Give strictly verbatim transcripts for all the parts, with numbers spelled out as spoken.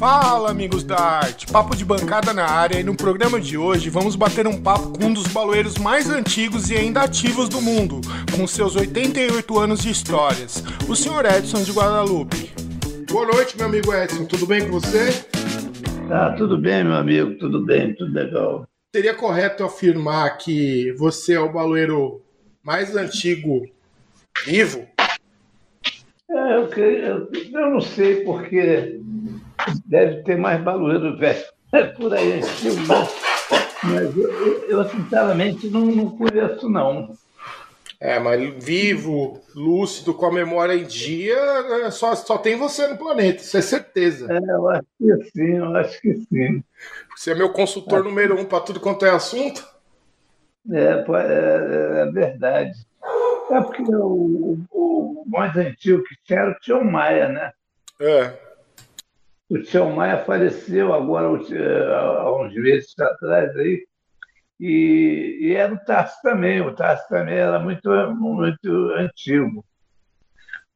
Fala, amigos da arte! Papo de bancada na área, e no programa de hoje vamos bater um papo com um dos baloeiros mais antigos e ainda ativos do mundo, com seus oitenta e oito anos de histórias, o senhor Edson de Guadalupe. Boa noite, meu amigo Edson, tudo bem com você? Tá, tudo bem, meu amigo, tudo bem, tudo legal. Seria correto afirmar que você é o baloeiro mais antigo vivo? É, eu, eu, eu não sei, porque deve ter mais baloeiro velho por aí, antigo, né? Mas eu, eu sinceramente não, não conheço, não. É, mas vivo, lúcido, com a memória em dia, só, só tem você no planeta, isso é certeza. É, eu acho que sim, eu acho que sim. Você é meu consultor é. número um para tudo quanto é assunto? É, é, é verdade. É porque o, o, o mais antigo que tinha era o Tião Maia, né? É. O Tião Maia faleceu agora, há uns meses atrás, aí. E, e era o Tarso também, o Tarso também era muito, muito antigo.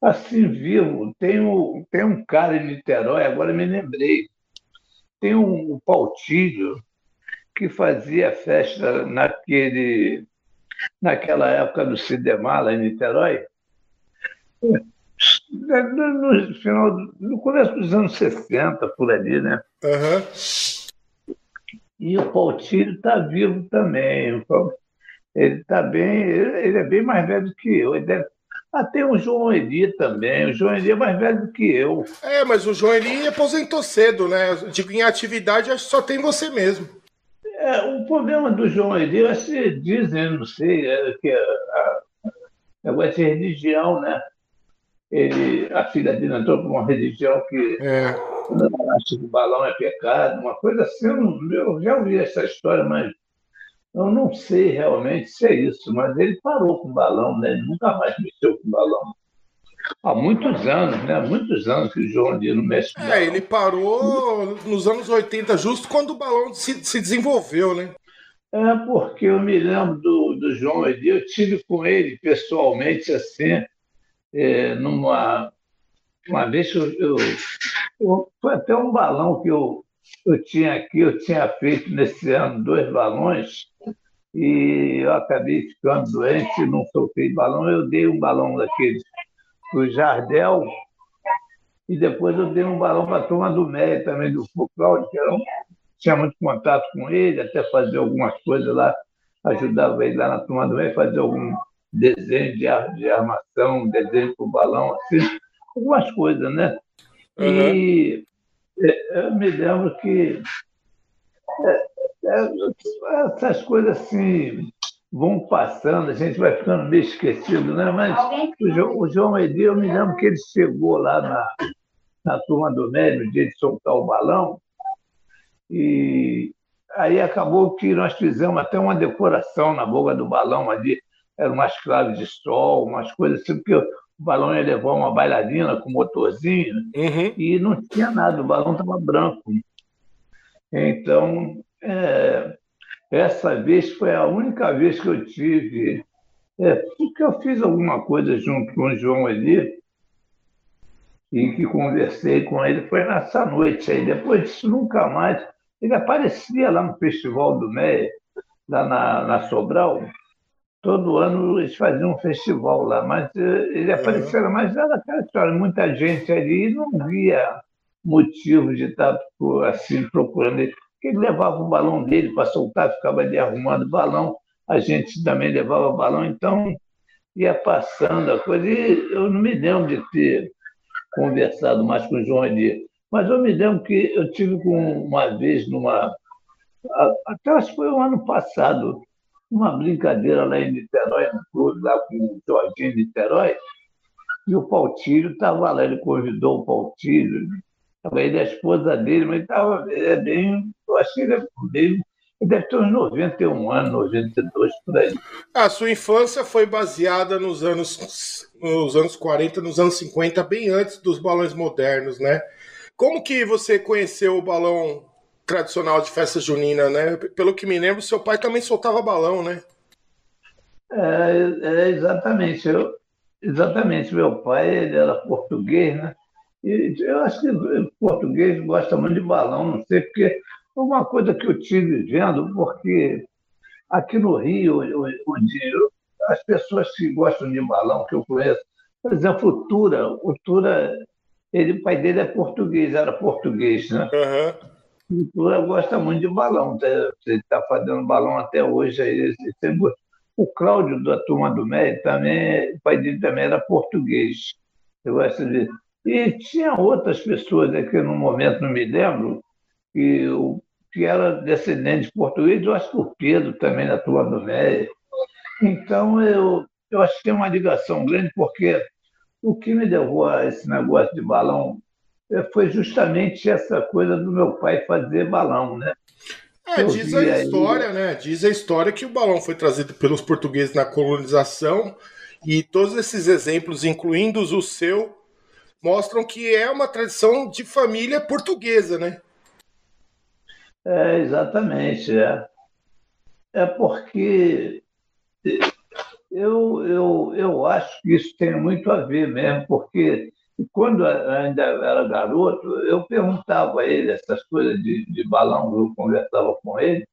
Assim, vivo, tem, o, tem um cara em Niterói, agora me lembrei, tem um, um Pautílio que fazia festa naquele, naquela época do Sidemar, lá em Niterói, no, final, no começo dos anos sessenta, por ali, né? Uhum. E o Pautílio está vivo também. Ele está bem, ele é bem mais velho do que eu. Ele deve... Ah, tem o João Eli também. O João Eli é mais velho do que eu. É, mas o João Eli aposentou cedo, né? Digo, em atividade, acho que só tem você mesmo. É, o problema do João Eli, eu acho que dizem, não sei, é que é, é, é essa religião, né? Ele, a filha dele entrou para uma religião que é. acha que o balão é pecado, uma coisa assim. Eu, não, eu já ouvi essa história, mas eu não sei realmente se é isso. Mas ele parou com o balão, né? Ele nunca mais mexeu com o balão. Há muitos anos, né? Há muitos anos que o João Eli não mexe com o balão. É, ele parou nos anos oitenta, justo quando o balão se, se desenvolveu, né? É, porque eu me lembro do, do João Eli, eu tive com ele pessoalmente assim. É, numa, uma vez eu, eu, eu, foi até um balão que eu, eu tinha aqui, eu tinha feito nesse ano dois balões e eu acabei ficando doente, não soltei balão, eu dei um balão daqueles do Jardel e depois eu dei um balão para a turma do Méia também, do Cláudio, que eu tinha muito contato com ele, até fazer algumas coisas lá, ajudava ele lá na turma do Méia, fazer algum desenho de, ar, de armação, desenho para o balão, assim, algumas coisas, né? Uhum. E eu me lembro que é, é, essas coisas assim vão passando, a gente vai ficando meio esquecido, né? Mas o João, o João Eli, eu me lembro que ele chegou lá na, na turma do Médio, no dia de soltar o balão, e aí acabou que nós fizemos até uma decoração na boca do balão ali. Eram umas claves de sol, umas coisas assim, porque o balão ia levar uma bailarina com motorzinho, uhum. E não tinha nada, o balão estava branco. Então, é, essa vez foi a única vez que eu tive, é, porque eu fiz alguma coisa junto com o João Eli, e que conversei com ele, foi nessa noite aí. Depois disso, nunca mais. Ele aparecia lá no Festival do Méia, lá na, na Sobral. Todo ano eles faziam um festival lá, mas ele apareceu, mas era aquela história, muita gente ali e não via motivo de estar assim procurando ele. Porque ele levava o balão dele para soltar, ficava ali arrumando o balão, a gente também levava o balão, então ia passando a coisa. E eu não me lembro de ter conversado mais com o João Eli, mas eu me lembro que eu tive com uma vez, numa, até acho que foi o ano passado, uma brincadeira lá em Niterói, no clube, lá com o Jorginho de Niterói, e o Pautílio estava lá, ele convidou o Pautílio, ele é a esposa dele, mas ele estava é bem, eu acho que ele é bem, ele deve ter uns noventa e um anos, noventa e dois, por aí. A sua infância foi baseada nos anos, nos anos quarenta, nos anos cinquenta, bem antes dos balões modernos, né? Como que você conheceu o balão tradicional de festa junina, né? Pelo que me lembro, seu pai também soltava balão, né? É, é exatamente. Eu, exatamente. Meu pai, ele era português, né? E eu acho que o português gosta muito de balão, não sei, porque é uma coisa que eu tive vendo, porque aqui no Rio, onde eu, as pessoas que gostam de balão, que eu conheço, por exemplo, o Tura, o Tura, ele, o pai dele é português, era português, né? Uhum. O Tura gosta muito de balão, ele está fazendo balão até hoje, aí, ele gosta. O Cláudio, da turma do Méia, também, o pai dele também era português. Eu gosto de... E tinha outras pessoas, né, que no momento não me lembro, que, que era descendente de português, eu acho que o Pedro também, da turma do Méia. Então, eu, eu acho que tem uma ligação grande, porque o que me levou a esse negócio de balão foi justamente essa coisa do meu pai fazer balão, né? É, diz a história, né? Diz a história que o balão foi trazido pelos portugueses na colonização e todos esses exemplos, incluindo o seu, mostram que é uma tradição de família portuguesa, né? É, exatamente. É, é porque eu, eu, eu acho que isso tem muito a ver mesmo, porque quando ainda era garoto, eu perguntava a ele essas coisas de, de balão, eu conversava com ele,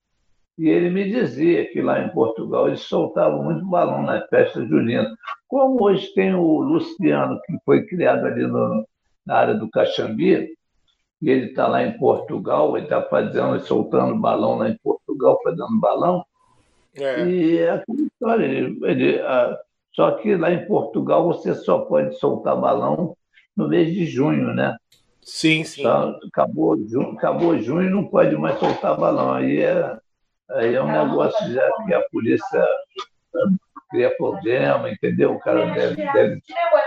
e ele me dizia que lá em Portugal eles soltavam muito balão nas festas juninas. Como hoje tem o Luciano, que foi criado ali no, na área do Caxambi, e ele está lá em Portugal, ele está fazendo, soltando balão lá em Portugal, fazendo balão, é. E é aquela história, ele, ele, a, só que lá em Portugal você só pode soltar balão no mês de junho, né? Sim, sim. Então, acabou, junho, acabou junho, não pode mais soltar balão. Aí é, aí é um negócio já que a polícia cria problema, entendeu? O cara deve, deve,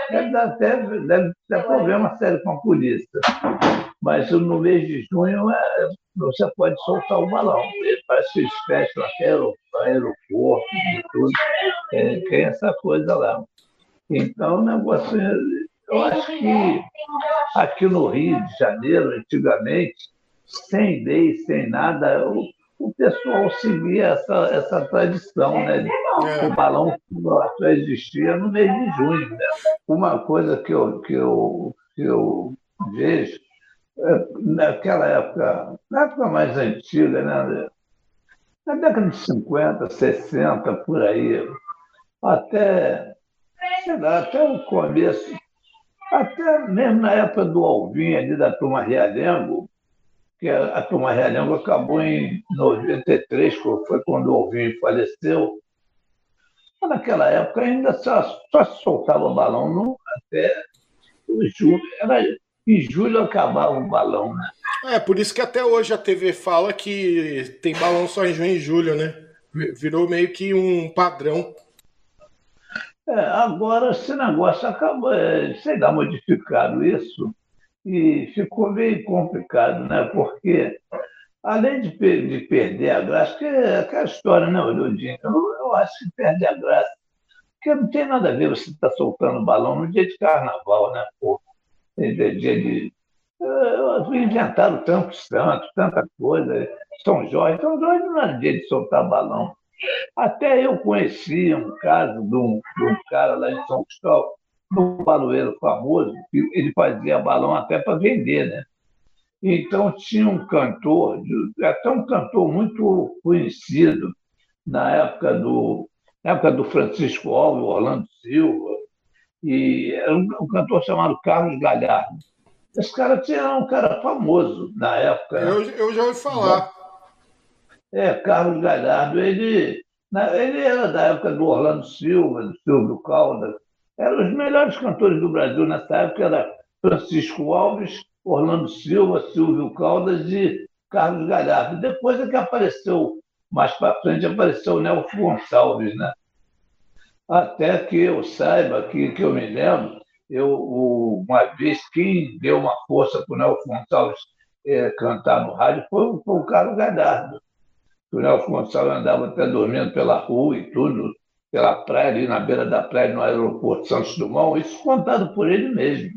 deve, dar, até, deve dar problema sério com a polícia. Mas no mês de junho é, você pode soltar o balão. Parece que eles fecham até aeroporto e tudo. É, tem essa coisa lá. Então, o negócio... Eu acho que aqui no Rio de Janeiro, antigamente, sem lei, sem nada, o, o pessoal seguia essa, essa tradição, né? O balão só existia no mês de junho, né? Uma coisa que eu, que eu, que eu vejo, naquela época, na época mais antiga, né? Na década de cinquenta, sessenta, por aí, até, sei lá, até o começo, até mesmo na época do Alvinho, ali da Turma Realengo, que a, a Turma Realengo acabou em noventa e três, foi quando o Alvinho faleceu. Mas naquela época ainda só, só soltava o balão no, até julho, era... Em julho acabava o balão, né? É, por isso que até hoje a T V fala que tem balão só em junho e julho, né? Virou meio que um padrão. É, agora esse negócio acabou, sei lá, modificaram isso e ficou meio complicado, né? Porque além de, per de perder a graça, que é aquela história, né, Olhudinho? Eu, eu acho que perde a graça. Porque não tem nada a ver você estar tá soltando balão no dia de carnaval, né, pô? De, de, de, uh, inventaram tantos santos, tanta coisa. São Jorge, São Jorge não era dia de soltar balão. Até eu conheci um caso de um, de um cara lá em São Cristóvão, um baloeiro famoso, que ele fazia balão até para vender, né? Então tinha um cantor, até um cantor muito conhecido na época do, na época do Francisco Alves, Orlando Silva, e era um, um cantor chamado Carlos Galhardo. Esse cara tinha um cara famoso na época. Eu, eu já ouvi falar. É, Carlos Galhardo, ele, ele era da época do Orlando Silva, do Silvio Caldas. Eram os melhores cantores do Brasil nessa época, era Francisco Alves, Orlando Silva, Silvio Caldas e Carlos Galhardo. Depois é que apareceu, mais para frente, apareceu o Nelson Gonçalves, né? Até que eu saiba, que, que eu me lembro, eu, uma vez quem deu uma força para o Nelson Gonçalves é, cantar no rádio foi, foi o Carlos Galhardo. O Nelson Gonçalves andava até dormindo pela rua e tudo, pela praia, ali na beira da praia, no aeroporto Santos Dumont, isso contado por ele mesmo.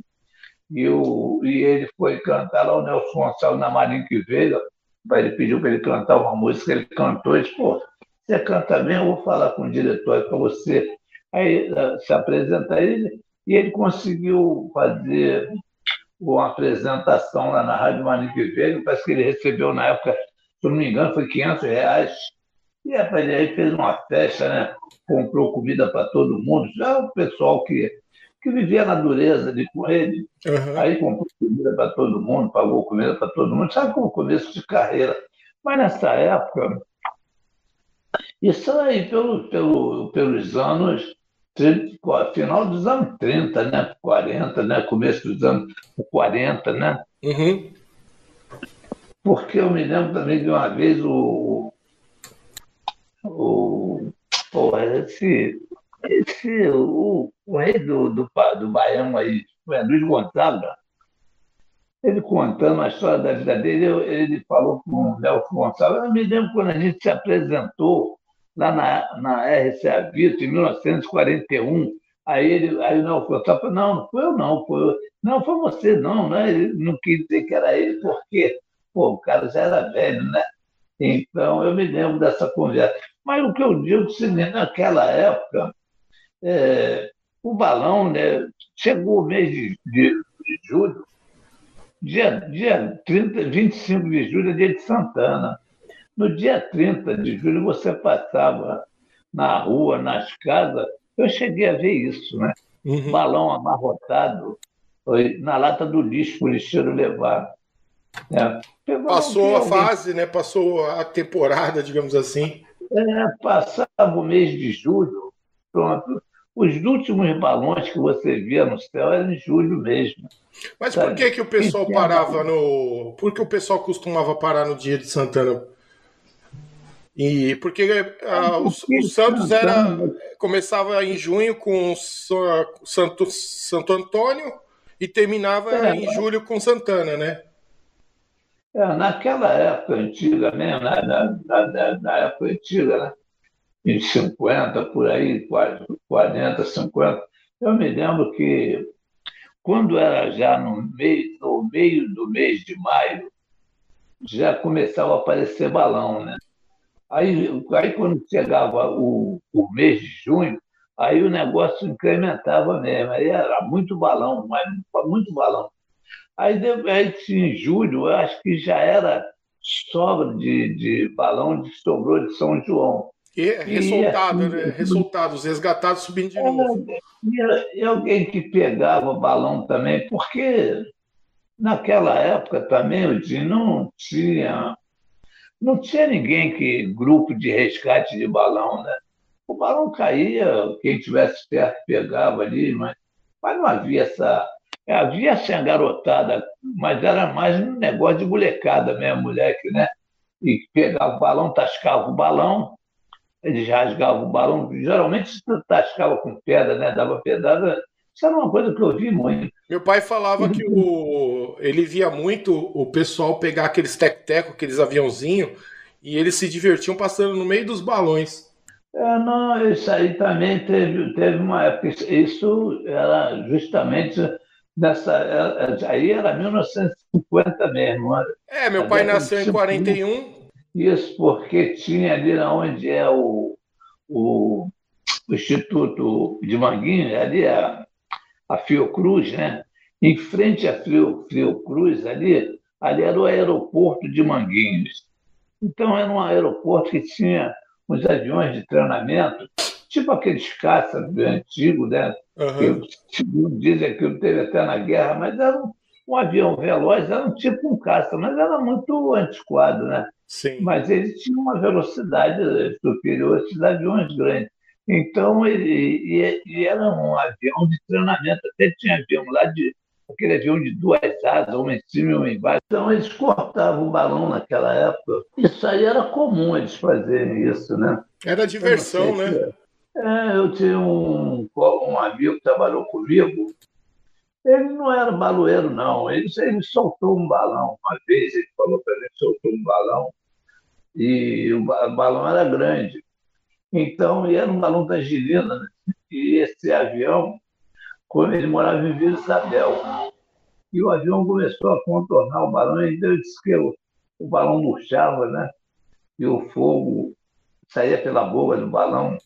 E, o, e ele foi cantar lá, o Nelson Gonçalves, na Marinha que veio, ele pediu para ele cantar uma música, ele cantou e disse, pô, você canta bem, eu vou falar com o diretor para você. Aí se apresenta ele, e ele conseguiu fazer uma apresentação lá na Rádio Manique Verde, parece que ele recebeu na época, se não me engano, foi quinhentos reais. E ele aí fez uma festa, né? Comprou comida para todo mundo, já o pessoal que, que vivia na dureza ali com ele. Uhum. Aí comprou comida para todo mundo, pagou comida para todo mundo, sabe, como começo de carreira. Mas nessa época, isso aí pelo, pelo, pelos anos, final dos anos trinta, né? quarenta, né? Começo dos anos quarenta, né? Uhum. Porque eu me lembro também de uma vez o... o pô, esse, esse, o, o rei do, do, do Baião aí, o Luiz Gonzaga, ele contando a história da vida dele, ele falou com o Nelson Gonçalves. Eu me lembro quando a gente se apresentou lá na, na R C A Vito, em mil novecentos e quarenta e um, aí, ele, aí o Nelson Gonçalves falou, não, não foi eu não, foi eu. Não, foi você não, né? Ele não quis dizer que era ele, porque pô, o cara já era velho, né? Então, eu me lembro dessa conversa. Mas o que eu digo é que naquela época, é, o balão, né, chegou o mês de, de, de julho, dia, dia trinta, vinte e cinco de julho é dia de Santana. No dia trinta de julho você passava na rua, nas casas, eu cheguei a ver isso, né? Uhum. Balão amarrotado na lata do lixo, o lixeiro levar. É. Passou a fase, né? Passou a temporada, digamos assim. É, passava o mês de julho, pronto. Os últimos balões que você via no céu eram em julho mesmo. Mas sabe? Por que, que o pessoal Entendo. parava no... Por que o pessoal costumava parar no dia de Santana? E porque a, o, o Santos era, começava em junho com Santo, Santo Antônio e terminava é, em julho com Santana, né? É, naquela época antiga, né? na, na, na, na época antiga, né? Em cinquenta, por aí, quarenta, cinquenta, eu me lembro que quando era já no meio, no meio do mês de maio, já começava a aparecer balão, né? Aí, aí quando chegava o, o mês de junho, aí o negócio incrementava mesmo, aí era muito balão, mas muito balão. Aí, em julho, eu acho que já era sobra de, de balão que sobrou de São João. E ressaltado, assim, né? Ressaltado, os resgatados subindo de novo. E alguém que pegava balão também, porque naquela época também não tinha, não tinha ninguém que grupo de resgate de balão, né? O balão caía, quem tivesse perto pegava ali, mas, mas não havia essa... Havia assim a garotada, mas era mais um negócio de molecada mesmo, moleque, né? E pegava o balão, tascava o balão, eles rasgavam o balão, geralmente se tascava com pedra, né? Dava pedrada. Isso era uma coisa que eu vi muito. Meu pai falava que o... ele via muito o pessoal pegar aqueles tec-teco, aqueles aviãozinhos, e eles se divertiam passando no meio dos balões. É, não, isso aí também teve, teve uma época. Isso era justamente nessa. Aí era mil novecentos e cinquenta mesmo. É, meu pai nasceu em quarenta e um. Isso porque tinha ali onde é o, o, o Instituto de Manguinho, ali a, a Fiocruz, né? Em frente à Fio, Fiocruz, ali, ali era o aeroporto de Manguinhos. Então era um aeroporto que tinha uns aviões de treinamento, tipo aqueles caças antigos, né? Uhum. Que, dizem que teve até na guerra, mas era um, um avião veloz, era um tipo um caça, mas era muito antiquado, né? Sim. Mas ele tinha uma velocidade superior aos aviões grandes. Então, ele, ele era um avião de treinamento. Até tinha avião lá, de, aquele avião de duas asas, uma em cima e uma embaixo. Então, eles cortavam o balão naquela época. Isso aí era comum eles fazerem isso, né? Era diversão, né? Se... É, eu tinha um, um amigo que trabalhou comigo. Ele não era baloeiro, não. Ele, ele soltou um balão. Uma vez ele falou para mim que soltou um balão. E o balão era grande. Então, e era um balão da Angelina, né? E esse avião, quando ele morava em Vila Isabel. E o avião começou a contornar o balão. E ele disse que o, o balão murchava, né? E o fogo saía pela boca do balão.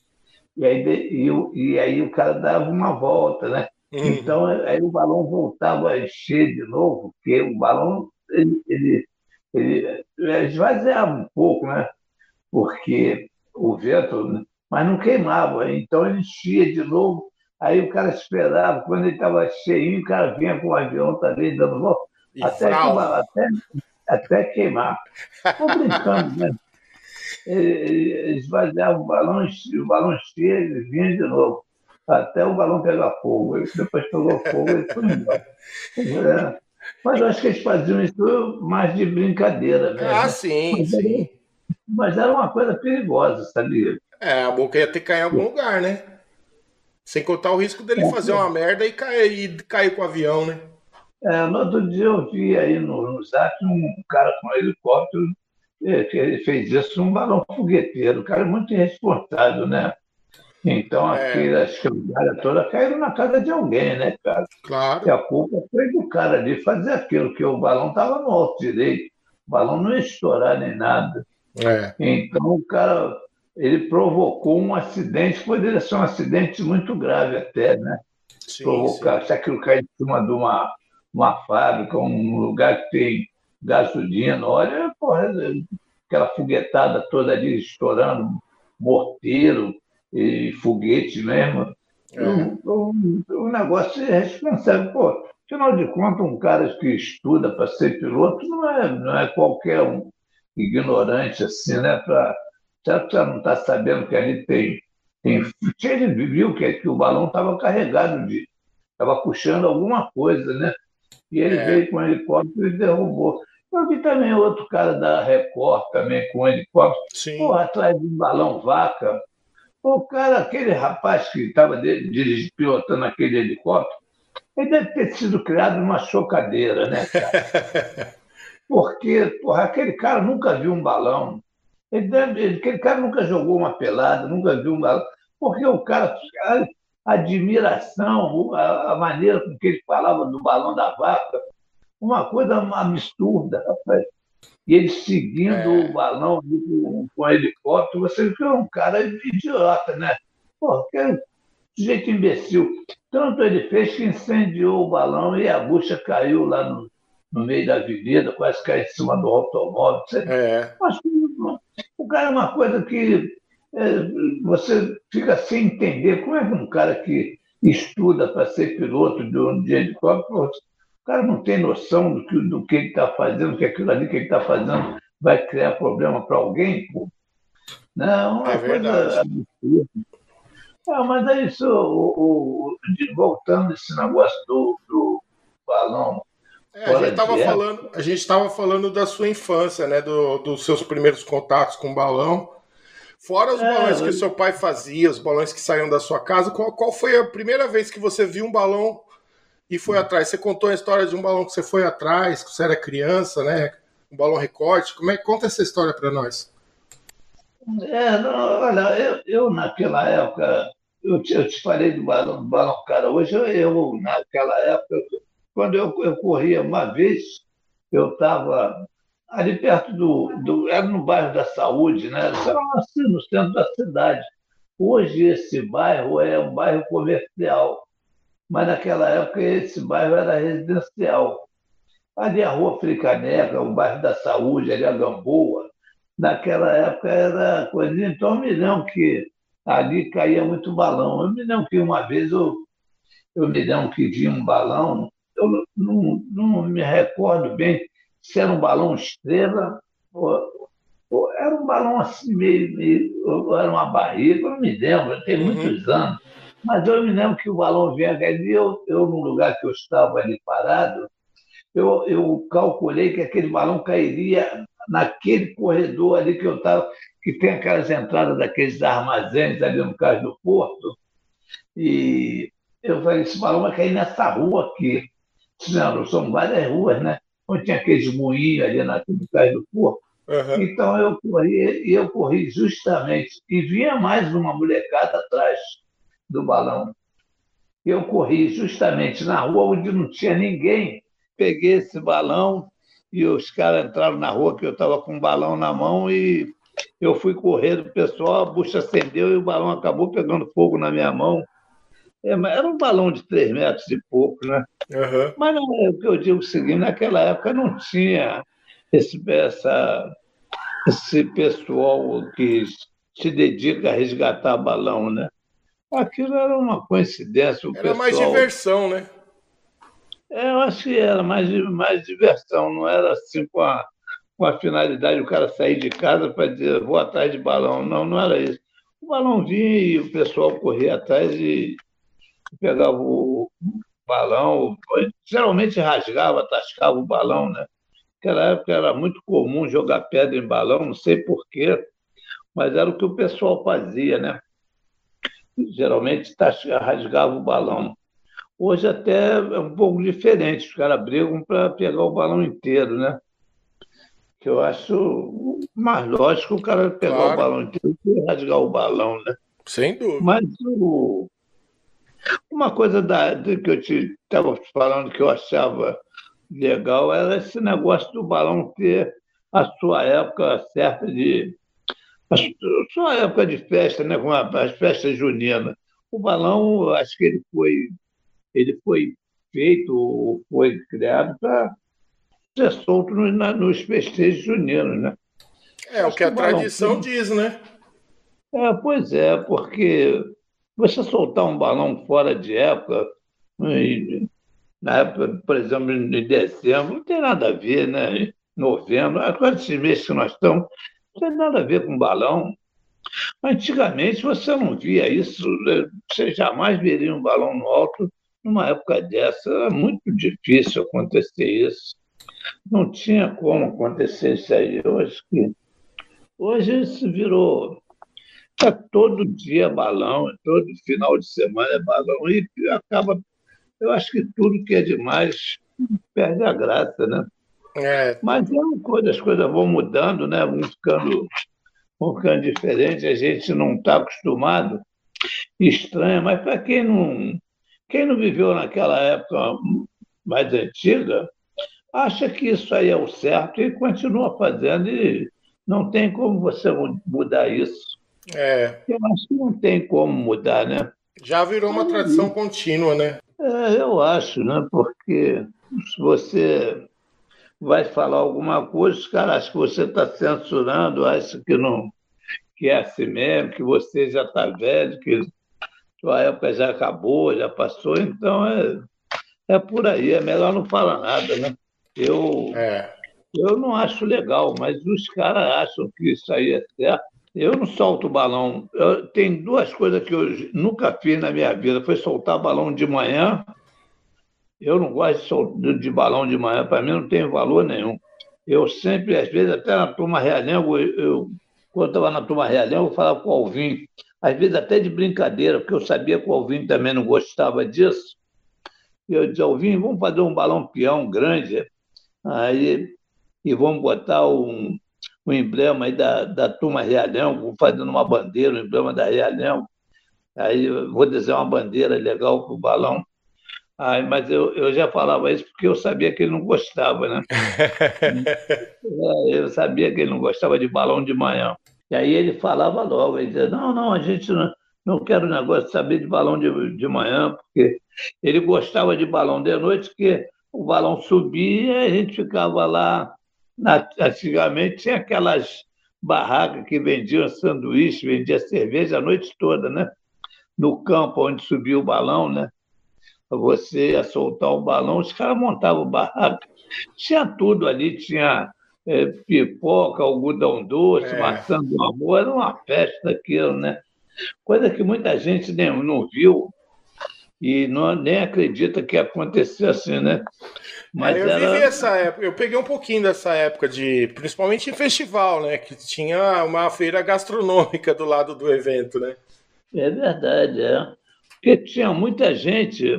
E aí, e, e aí o cara dava uma volta, né? Então, aí o balão voltava cheio de novo, porque o balão ele, ele, ele esvaziava um pouco, né? Porque o vento, mas não queimava, então ele enchia de novo, aí o cara esperava, quando ele estava cheio, o cara vinha com o avião também, dando volta, até, que, até, até queimar. Estou brincando, né? Ele esvaziava o balão, o balão cheio, ele vinha de novo. Até o balão pegar fogo, depois pegou fogo e foi embora. É. Mas eu acho que eles faziam isso mais de brincadeira mesmo. Ah, sim, mas, sim. Mas era uma coisa perigosa, sabia? É, a boca ia ter que cair em algum lugar, né? Sem contar o risco dele é, fazer uma merda e cair, e cair com o avião, né? É, no outro dia eu vi aí no, no Zap um cara com um helicóptero que ele fez isso num balão fogueteiro. O cara é muito irresponsável, né? Então, é. aquelas câmeras todas caíram na casa de alguém, né, cara? Claro. E a culpa foi do cara ali fazer aquilo, porque o balão estava no alto direito, o balão não ia estourar nem nada. É. Então, o cara, ele provocou um acidente, poderia ser um acidente muito grave até, né? Sim, provocar, sim. Se aquilo cair em cima de uma, uma fábrica, um lugar que tem gasolina, olha, porra, aquela foguetada toda ali estourando, morteiro, e foguete mesmo, é. um, um, um negócio irresponsável. Pô, afinal de contas, um cara que estuda para ser piloto não é, não é qualquer um ignorante assim, né? Pra, certo que você não está sabendo que ali tem, tem... Ele viu que, que o balão estava carregado, de estava puxando alguma coisa, né? E ele é. veio com um helicóptero e derrubou. Eu vi também outro cara da Record também com um helicóptero. Sim. Pô, atrás de um balão vaca. O cara, aquele rapaz que estava pilotando aquele helicóptero, ele deve ter sido criado numa chocadeira, né, cara? Porque, porra, aquele cara nunca viu um balão. Ele deve, aquele cara nunca jogou uma pelada, nunca viu um balão. Porque o cara, a admiração, a, a maneira com que ele falava do balão da vaca, uma coisa absurda, rapaz. E ele seguindo é. o balão com o helicóptero, você vê que é um cara idiota, né? Pô, que é um sujeito imbecil. Tanto ele fez que incendiou o balão e a bucha caiu lá no, no meio da avenida, quase caiu em cima do automóvel. Você... É. Mas o cara é uma coisa que é, você fica sem entender. Como é que um cara que estuda para ser piloto de um de helicóptero... O cara não tem noção do que, do que ele está fazendo, que aquilo ali que ele está fazendo vai criar problema para alguém, pô. Não, é uma coisa absurda. Ah, mas é isso, o, o, voltando esse negócio do, do balão. É, a gente estava falando, a gente estava falando da sua infância, né? Do, dos seus primeiros contatos com o balão. Fora os é, balões que eu... seu pai fazia, os balões que saíam da sua casa, qual, qual foi a primeira vez que você viu um balão? E foi atrás. Você contou a história de um balão que você foi atrás, que você era criança, né? Um balão recorte. Como é que conta essa história para nós? É, não, olha, eu, eu naquela época, eu te, eu te falei do balão, do balão cara. Hoje eu, eu naquela época, quando eu, eu corria uma vez, eu estava ali perto do, do. Era no bairro da Saúde, né? Era assim, no centro da cidade. Hoje esse bairro é um bairro comercial. Mas naquela época esse bairro era residencial. Ali a Rua Fricaneca, o bairro da Saúde, ali a Gamboa, naquela época era coisinha. Então eu me lembro que ali caía muito balão. Eu me lembro que uma vez eu, eu me lembro que vi um balão, eu não, não me recordo bem se era um balão estrela, ou, ou era um balão assim meio, meio, ou era uma barriga, eu não me lembro, tem muitos anos. Mas eu me lembro que o balão vinha ali, eu, eu no lugar que eu estava ali parado, eu, eu calculei que aquele balão cairia naquele corredor ali que eu estava, que tem aquelas entradas daqueles armazéns ali no caso do Porto. E eu falei, esse balão vai cair nessa rua aqui. Não, são várias ruas, né? Onde tinha aqueles moinhos ali no caso do Porto. Uhum. Então eu corri, eu corri justamente. E vinha mais uma molecada atrás do balão. Eu corri justamente na rua onde não tinha ninguém, peguei esse balão e os caras entraram na rua que eu estava com o balão na mão e eu fui correndo, o pessoal, a bucha acendeu e o balão acabou pegando fogo na minha mão. É, mas era um balão de três metros e pouco, né? Uhum. Mas não, é o que eu digo o seguinte, naquela época não tinha esse, essa, esse pessoal que se dedica a resgatar balão, né? Aquilo era uma coincidência. O era pessoal... mais diversão, né? É, eu acho que era mais, mais diversão, não era assim com a, com a finalidade o cara sair de casa para dizer vou atrás de balão, não, não era isso. O balão vinha e o pessoal corria atrás e pegava o balão, geralmente rasgava, tascava o balão, né? Naquela época era muito comum jogar pedra em balão, não sei porquê, mas era o que o pessoal fazia, né? Geralmente tascava, rasgava o balão. Hoje até é um pouco diferente, os caras brigam para pegar o balão inteiro, né? Que eu acho mais lógico o cara pegar claro. o balão inteiro e rasgar o balão, né? Sem dúvida. Mas o... uma coisa da... que eu te estava falando que eu achava legal era esse negócio do balão ter a sua época certa de... a sua época de festa, né? Com as festas juninas. O balão, acho que ele foi, ele foi feito, foi criado para... é solto no, na, nos festejos juninos, né? É o que a tradição diz, né? É, pois é, porque você soltar um balão fora de época, e, na época, por exemplo, em dezembro, não tem nada a ver, né? Em novembro, agora esses meses que nós estamos, não tem nada a ver com balão. Antigamente você não via isso, você jamais veria um balão no alto numa época dessa, era muito difícil acontecer isso. Não tinha como acontecer isso aí. Hoje, hoje isso virou... Tá todo dia balão, todo final de semana é balão, e acaba... Eu acho que tudo que é demais perde a graça, né? É. Mas é uma coisa, as coisas vão mudando, né? Vão ficando, vão ficando diferentes, a gente não está acostumado, estranha, mas para quem não, quem não viveu naquela época mais antiga, acha que isso aí é o certo e continua fazendo e não tem como você mudar isso. É. Eu acho que não tem como mudar, né? Já virou uma tradição contínua, né? É, eu acho, né? Porque se você vai falar alguma coisa, os caras acham que você está censurando, acham que não, que é assim mesmo, que você já está velho, que sua época já acabou, já passou, então é, é por aí, é melhor não falar nada, né? Eu, é. eu não acho legal, mas os caras acham que isso aí é certo. Eu não solto balão. Eu, tem duas coisas que eu nunca fiz na minha vida. Foi soltar balão de manhã. Eu não gosto de, soltar, de balão de manhã. Para mim não tem valor nenhum. Eu sempre, às vezes, até na Turma Realengo, eu, eu, quando estava na Turma Realengo, eu falava com o Alvinho. Às vezes até de brincadeira, porque eu sabia que o Alvinho também não gostava disso. Eu dizia, Alvinho, vamos fazer um balão peão grande... Aí, e vamos botar um, um emblema aí da, da Turma Realengo, fazendo uma bandeira, o um emblema da Realengo. Aí vou desenhar uma bandeira legal para o balão. Aí, mas eu, eu já falava isso porque eu sabia que ele não gostava, né? Eu sabia que ele não gostava de balão de manhã. E aí ele falava logo, ele dizia, não, não, a gente não, não quer o negócio de saber de balão de, de manhã, porque ele gostava de balão de noite, que o balão subia e a gente ficava lá. Antigamente tinha aquelas barracas que vendiam sanduíche, vendiam cerveja a noite toda, né? No campo onde subia o balão, né? Você ia soltar o balão, os caras montavam barraca. Tinha tudo ali, tinha é, pipoca, algodão doce, é. maçã do amor, era uma festa aquilo, né? Coisa que muita gente nem, não viu. E não, nem acredita que aconteceu assim, né? Mas eu era... vivi essa época, eu peguei um pouquinho dessa época, de principalmente em festival, né? Que tinha uma feira gastronômica do lado do evento, né? É verdade, é. Porque tinha muita gente...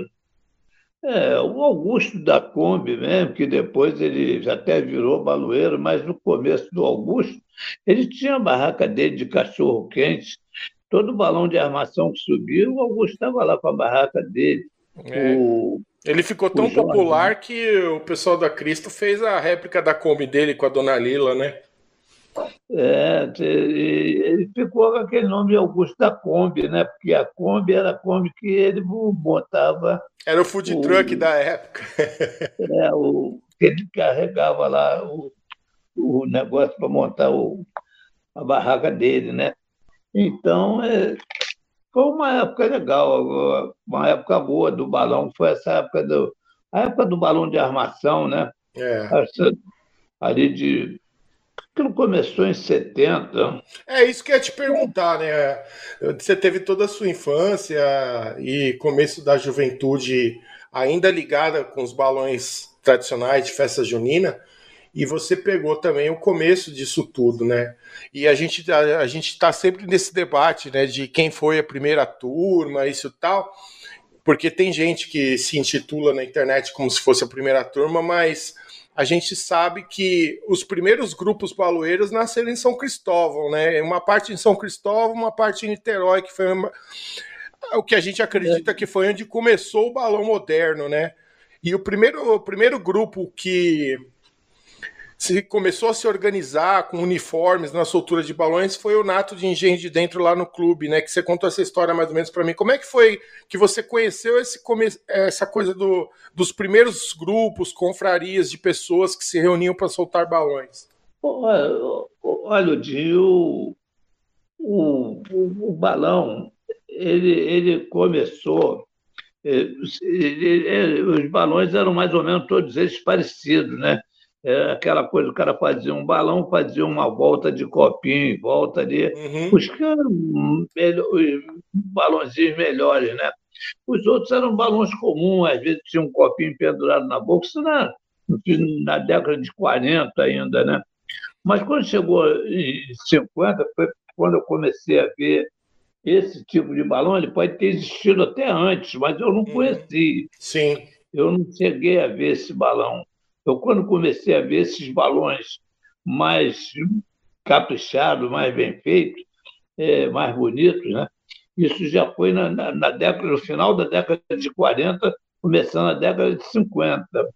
É, o Augusto da Kombi mesmo, que depois ele já até virou baloeiro, mas no começo do Augusto, ele tinha a barraca dele de cachorro-quente. Todo balão de armação que subiu, o Augusto estava lá com a barraca dele. É. O, ele ficou tão popular que o pessoal da Cristo fez a réplica da Kombi dele com a Dona Lila, né? É, ele ficou com aquele nome de Augusto da Kombi, né? Porque a Kombi era a Kombi que ele botava... Era o food o, truck da época. É, o, ele carregava lá o, o negócio para montar o, a barraca dele, né? Então, é, foi uma época legal, uma época boa do balão, foi essa época do... A época do balão de armação, né? É. Essa, ali de... Aquilo começou em setenta. É isso que eu ia te perguntar, né? Você teve toda a sua infância e começo da juventude ainda ligada com os balões tradicionais de festa junina, e você pegou também o começo disso tudo, né? E a gente a, a gente tá sempre nesse debate, né, de quem foi a primeira turma, isso e tal, porque tem gente que se intitula na internet como se fosse a primeira turma, mas... A gente sabe que os primeiros grupos baloeiros nasceram em São Cristóvão, né? Uma parte em São Cristóvão, uma parte em Niterói, que foi uma... o que a gente acredita é. que foi onde começou o balão moderno, né? E o primeiro, o primeiro grupo que se começou a se organizar com uniformes na soltura de balões foi o Nato de Engenho de Dentro lá no clube, né? Que você contou essa história mais ou menos para mim. Como é que foi que você conheceu esse come... essa coisa do... dos primeiros grupos, confrarias de pessoas que se reuniam para soltar balões? Olha, olha o, o, o balão, ele, ele começou... Ele, ele, os balões eram mais ou menos todos eles parecidos, né? É aquela coisa, o cara fazia um balão, fazia uma volta de copinho, volta ali, uhum. os, os balãozinhos melhores, né? Os outros eram balões comuns, às vezes tinha um copinho pendurado na boca, isso na, na década de quarenta ainda, né? Mas quando chegou em cinquenta, foi quando eu comecei a ver esse tipo de balão, ele pode ter existido até antes, mas eu não conheci. Uhum. Sim. Eu não cheguei a ver esse balão. Eu, quando comecei a ver esses balões mais caprichados, mais bem feitos, é, mais bonitos, né? Isso já foi na, na, na década, no final da década de quarenta, começando a década de cinquenta,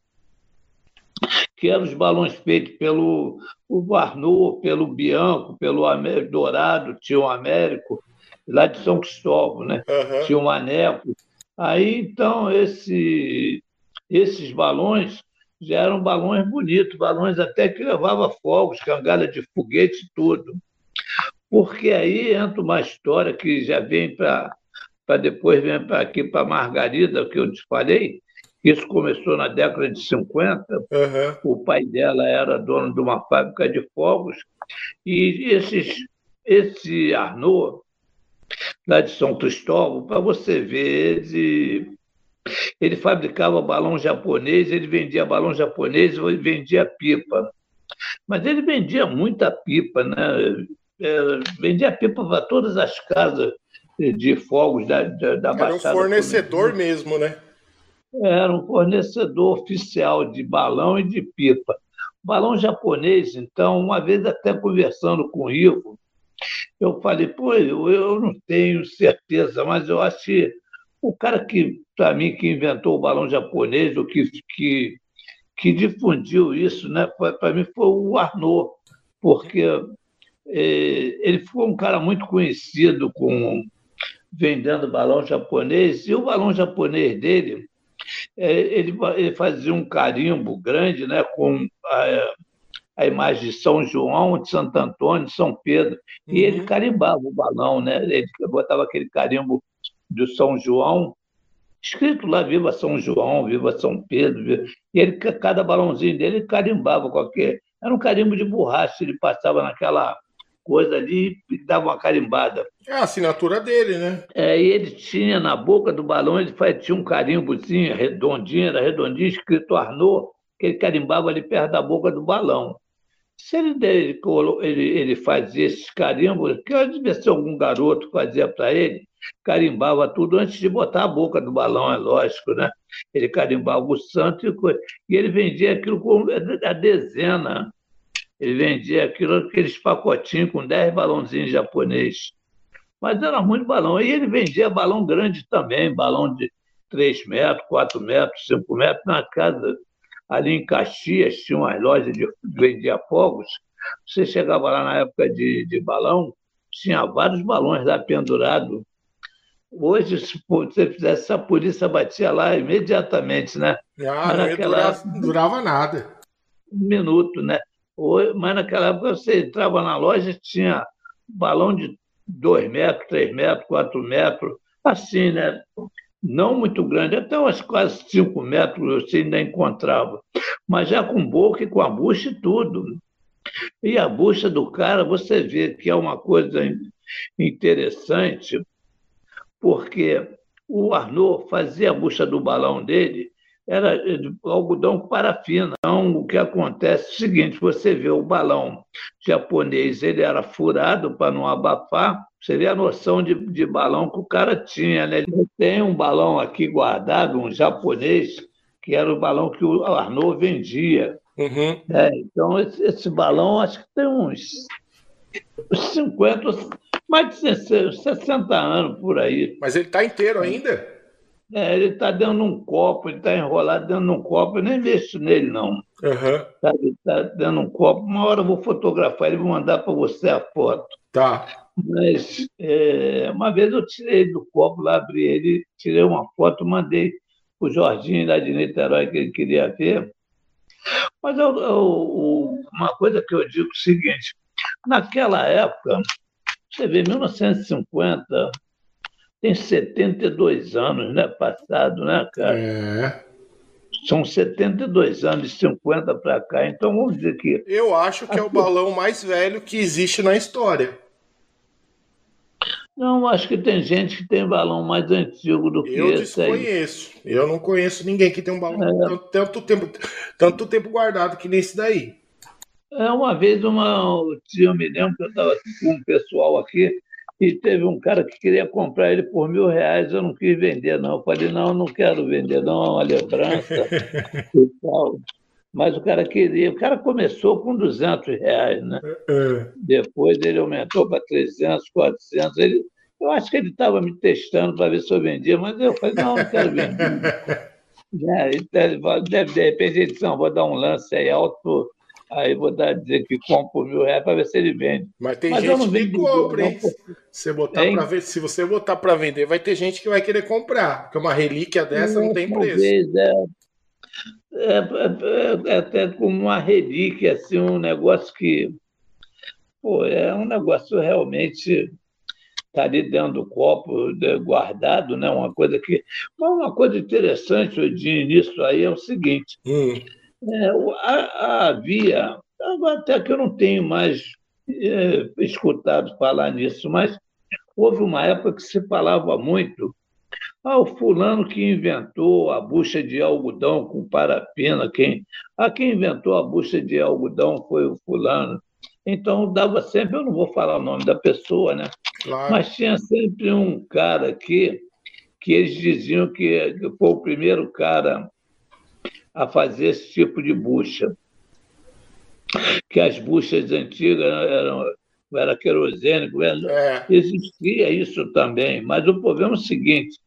que eram os balões feitos pelo o Arnoux, pelo Bianco, pelo Américo, Dourado, Tião Américo, lá de São Cristóvão, né? Uhum. Tinha o Maneco. Aí, então, esse, esses balões... já eram balões bonitos, balões até que levavam fogos, cangalha de foguete e tudo. Porque aí entra uma história que já vem para... Depois vem pra aqui para Margarida, que eu te falei. Isso começou na década de cinquenta. Uhum. O pai dela era dono de uma fábrica de fogos. E esses, esse Arnoux, lá de São Cristóvão, para você ver... Ele... Ele fabricava balão japonês, ele vendia balão japonês, ele vendia pipa. Mas ele vendia muita pipa, né? É, vendia pipa para todas as casas de fogos da, da, da Baixada. Era um fornecedor Fluminense. Mesmo, né? Era um fornecedor oficial de balão e de pipa. Balão japonês, então, uma vez até conversando com o Ivo, eu falei, pô, eu, eu não tenho certeza, mas eu acho que o cara que, para mim, que inventou o balão japonês, o que, que, que difundiu isso, né, para mim foi o Arnoux, porque eh, ele foi um cara muito conhecido com, vendendo balão japonês, e o balão japonês dele, eh, ele, ele fazia um carimbo grande, né, com a, a imagem de São João, de Santo Antônio, de São Pedro, uhum. e ele carimbava o balão, né, ele botava aquele carimbo do São João, escrito lá, viva São João, viva São Pedro, viva... e ele, cada balãozinho dele carimbava qualquer... Era um carimbo de borracha, ele passava naquela coisa ali e dava uma carimbada. É a assinatura dele, né? É, e ele tinha na boca do balão, ele faz, tinha um carimbozinho redondinho, era redondinho, escrito Arnoux, que ele carimbava ali perto da boca do balão. Se ele, ele, ele, ele fazia esses carimbos, que eu devia ser algum garoto fazia para ele, carimbava tudo antes de botar a boca do balão, é lógico, né? Ele carimbava o santo e coisa. E ele vendia aquilo com a dezena. Ele vendia aquilo, aqueles pacotinhos com dez balãozinhos japonês. Mas era muito balão. E ele vendia balão grande também, balão de três metros, quatro metros, cinco metros. Na casa, ali em Caxias, tinha umas lojas que vendia fogos. Você chegava lá na época de, de balão, tinha vários balões lá pendurados. Hoje, se você fizesse, a polícia batia lá imediatamente, né? Ah, não naquela... durava, não durava nada. Um minuto, né? Mas naquela época você entrava na loja, tinha balão de dois metros, três metros, quatro metros, assim, né? Não muito grande, até umas quase cinco metros você ainda encontrava. Mas já com boca e com a bucha e tudo. E a bucha do cara, você vê que é uma coisa interessante, porque o Arnoux fazia a bucha do balão dele, era de algodão parafina. Então, o que acontece é o seguinte, você vê o balão japonês, ele era furado para não abafar, você vê a noção de, de balão que o cara tinha, né? Tem um balão aqui guardado, um japonês, que era o balão que o Arnoux vendia. Uhum. É, então, esse, esse balão, acho que tem uns cinquenta, mais de sessenta anos por aí. Mas ele está inteiro ainda? É, ele está dentro de um copo, ele está enrolado dentro de um copo, eu nem mexo nele, não. Uhum. Tá, ele está dentro de um copo, uma hora eu vou fotografar ele e vou mandar para você a foto. Tá. Mas é, uma vez eu tirei ele do copo, lá abri ele, tirei uma foto, mandei para o Jorginho lá de Niterói, que ele queria ver. Mas eu, eu, uma coisa que eu digo é o seguinte, naquela época, você vê, mil novecentos e cinquenta... Tem setenta e dois anos, né? Passado, né, cara? É. São setenta e dois anos, de cinquenta para cá. Então, vamos dizer que... Eu acho que é o balão mais velho que existe na história. Não, acho que tem gente que tem balão mais antigo do que esse. Eu desconheço. Aí. Eu não conheço ninguém que tem um balão é. tanto, tempo, tanto tempo guardado que nem esse daí. É, uma vez, uma... eu me lembro que eu estava com um pessoal aqui, e teve um cara que queria comprar ele por mil reais, eu não quis vender, não. Eu falei, não, não quero vender, não, é uma lembrança e tal. Mas o cara queria. O cara começou com duzentos reais, né? Uh-uh. Depois ele aumentou para trezentos, quatrocentos. Ele, eu acho que ele estava me testando para ver se eu vendia, mas eu falei, não, não quero vender. é, então, deve, de repente ele disse, não, vou dar um lance aí alto, aí vou dar, dizer que compro por mil reais para ver se ele vende. Mas tem Mas gente que compra, hein? Se você botar para vender, vai ter gente que vai querer comprar, porque uma relíquia dessa não, não tem preço. Talvez, é, é, é, é até como uma relíquia, assim, um negócio que... Pô, é um negócio realmente... Está ali dentro do copo, guardado, né? Uma coisa que... Mas uma coisa interessante de nisso aí é o seguinte... Hum. É, havia, até que eu não tenho mais é, escutado falar nisso, mas houve uma época que se falava muito, ah, o fulano que inventou a bucha de algodão com parafina, quem, ah, quem inventou a bucha de algodão foi o fulano. Então dava sempre, eu não vou falar o nome da pessoa, né? Claro. Mas tinha sempre um cara aqui que eles diziam que foi o primeiro cara a fazer esse tipo de bucha, que as buchas antigas eram, era querosene, era, é. existia isso também, mas o problema é o seguinte,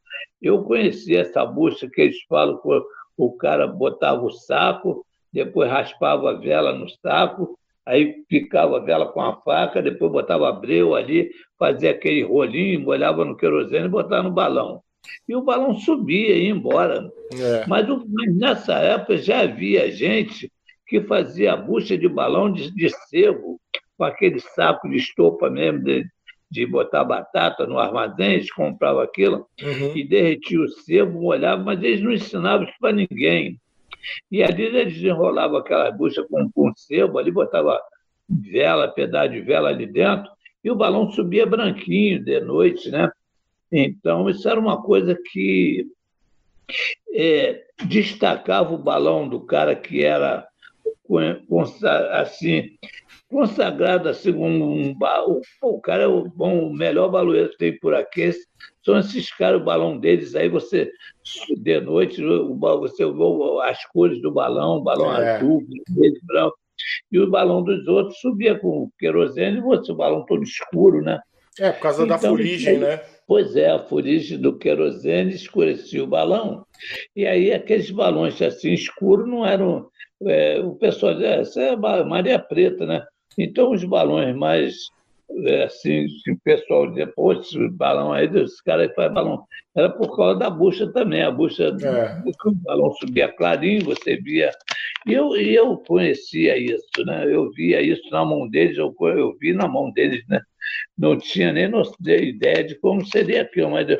eu conheci essa bucha que eles falam que o cara botava o saco, depois raspava a vela no saco, aí picava a vela com a faca, depois botava a breu ali, fazia aquele rolinho, molhava no querosene e botava no balão. E o balão subia e ia embora. É. Mas, o, mas nessa época já havia gente que fazia bucha de balão de, de sebo, com aquele saco de estopa mesmo, de, de botar batata no armazém, eles compravam aquilo, uhum. e derretia o sebo, molhava, mas eles não ensinavam isso para ninguém. E ali eles enrolavam aquela bucha com, com sebo, ali botava vela, pedaço de vela ali dentro, e o balão subia branquinho de noite, né? Então, isso era uma coisa que é, destacava o balão do cara que era assim, consagrado assim como um balão. O cara é o, bom, o melhor baloeiro que tem por aqui. São esses caras, o balão deles. Aí você, de noite, você ouve as cores do balão, o balão é. azul, verde, branco. E o balão dos outros subia com o querosene e você, o balão todo escuro, né? É, por causa então, da fuligem, aí, né? Pois é, a fuligem do querosene escurecia o balão. E aí aqueles balões assim escuros não eram... É, o pessoal dizia, essa é Maria Preta, né? Então, os balões mais... assim, o pessoal dizia, pô, esse balão aí, esse cara aí faz balão. Era por causa da bucha também, a bucha, é. O balão subia clarinho, você via. E eu, eu conhecia isso, né? Eu via isso na mão deles, eu, eu vi na mão deles, né? Não tinha nem ideia de como seria aquilo, mas eu,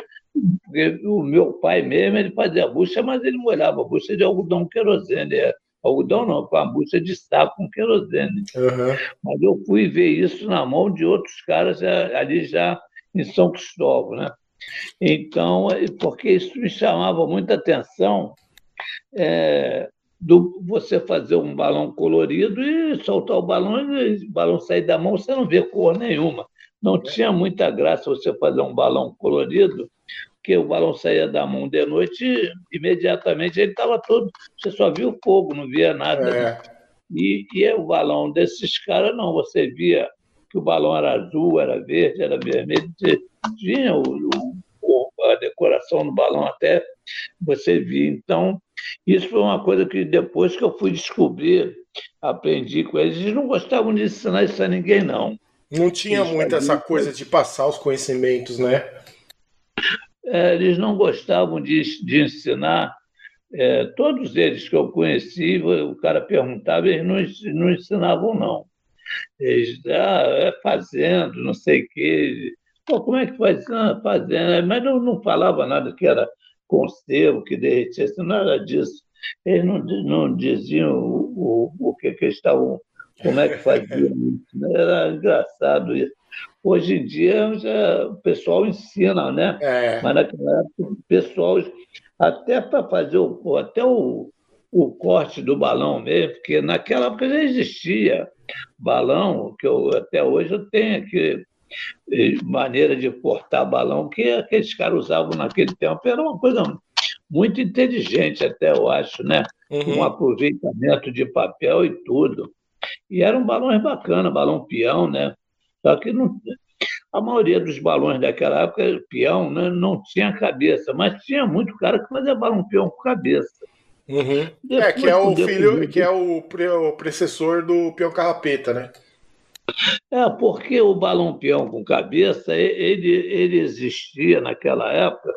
o meu pai mesmo, ele fazia bucha, mas ele molhava a bucha de algodão querosene, era. Algodão não, com a bucha de saco com querosene. Uhum. Mas eu fui ver isso na mão de outros caras ali já em São Cristóvão, né? Então, porque isso me chamava muita atenção, é, do você fazer um balão colorido e soltar o balão e o balão sair da mão, você não vê cor nenhuma. Não tinha muita graça você fazer um balão colorido, porque o balão saía da mão de noite e imediatamente ele estava todo... Você só via o fogo, não via nada. É. Né? E, e o balão desses caras, não. Você via que o balão era azul, era verde, era vermelho. Tinha o, o, a decoração do balão até, você via. Então, isso foi uma coisa que depois que eu fui descobrir, aprendi com eles. Eles não gostavam de ensinar isso a ninguém, não. Não tinha eles muito essa coisa de passar os conhecimentos, né? É, eles não gostavam de, de ensinar, é, todos eles que eu conheci, o cara perguntava, eles não, não ensinavam, não. Eles, ah, é fazendo, não sei o quê. Pô, como é que faz? Ah, fazendo. Mas não, não falava nada que era conservo, que derretia, nada disso. Eles não, não diziam o, o, o que, que eles estavam, como é que faziam isso. Era engraçado isso. Hoje em dia já, o pessoal ensina, né? É. Mas naquela época o pessoal, até para fazer o, até o, o corte do balão mesmo, porque naquela época já existia balão, que eu, até hoje eu tenho aqui, maneira de cortar balão, que aqueles caras usavam naquele tempo, era uma coisa muito inteligente até, eu acho, né? Uhum. Um aproveitamento de papel e tudo. E eram balões bacanas, balão peão, né? Só que não, a maioria dos balões daquela época, peão, né, não tinha cabeça, mas tinha muito cara que fazia balão peão com cabeça. Uhum. Depois, é, que é o filho, depois... que é o, pre, o predecessor do peão carrapeta, né? É, porque o balão peão com cabeça, ele, ele existia naquela época,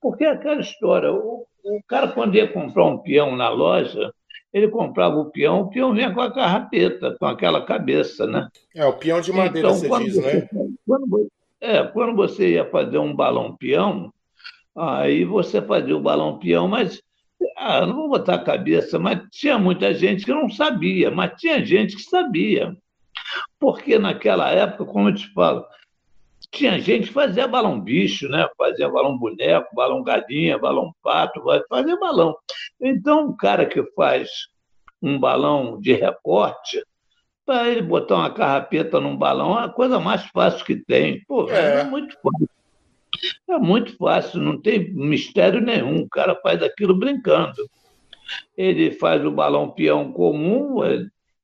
porque aquela história, o, o cara quando ia comprar um peão na loja, ele comprava o peão, o peão vinha com a carrapeta, com aquela cabeça, né? É, o peão de madeira, então, você diz, você, né? Quando, é, quando você ia fazer um balão peão, aí você fazia o balão peão, mas, ah, não vou botar a cabeça, mas tinha muita gente que não sabia, mas tinha gente que sabia. Porque naquela época, como eu te falo, tinha gente que fazia balão bicho, né? Fazia balão boneco, balão galinha, balão pato, fazia balão. Então, um cara que faz um balão de recorte, para ele botar uma carrapeta num balão é a coisa mais fácil que tem. Pô, é. é muito fácil. É muito fácil, não tem mistério nenhum. O cara faz aquilo brincando. Ele faz o balão peão comum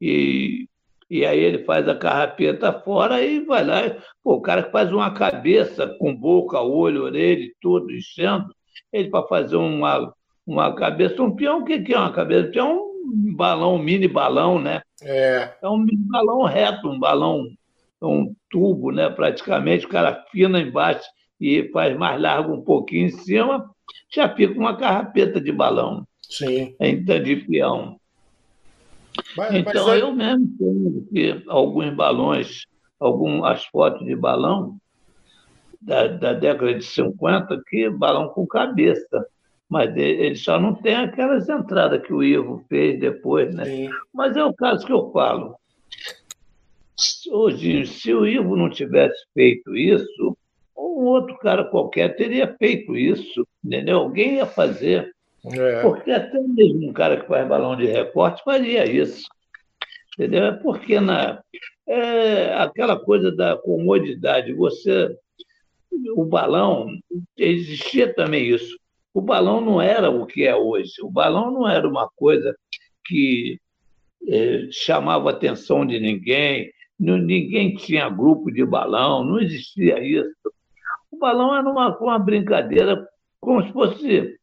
e... E aí ele faz a carrapeta fora e vai lá. Pô, o cara que faz uma cabeça com boca, olho, orelha, tudo, enchendo, ele para fazer uma, uma cabeça, um peão, o que, que é uma cabeça? Um peão, um balão, um mini balão, né? É. É um mini balão reto, um balão, um tubo, né? Praticamente, o cara fina embaixo e faz mais largo um pouquinho em cima, já fica uma carrapeta de balão. Sim. Então, de peão. Mas, então, mas... eu mesmo tenho aqui alguns balões, algumas fotos de balão da, da década de cinquenta, que balão com cabeça. Mas ele só não tem aquelas entradas que o Ivo fez depois, né? Sim. Mas é o caso que eu falo. Hoje, se o Ivo não tivesse feito isso, um outro cara qualquer teria feito isso, entendeu? Alguém ia fazer. É. Porque até mesmo um cara que faz balão de recorte faria isso, entendeu? É porque na, é aquela coisa da comodidade, você, o balão, existia também isso. O balão não era o que é hoje, o balão não era uma coisa que é, chamava a atenção de ninguém, não, ninguém tinha grupo de balão, não existia isso. O balão era uma, uma brincadeira como se fosse...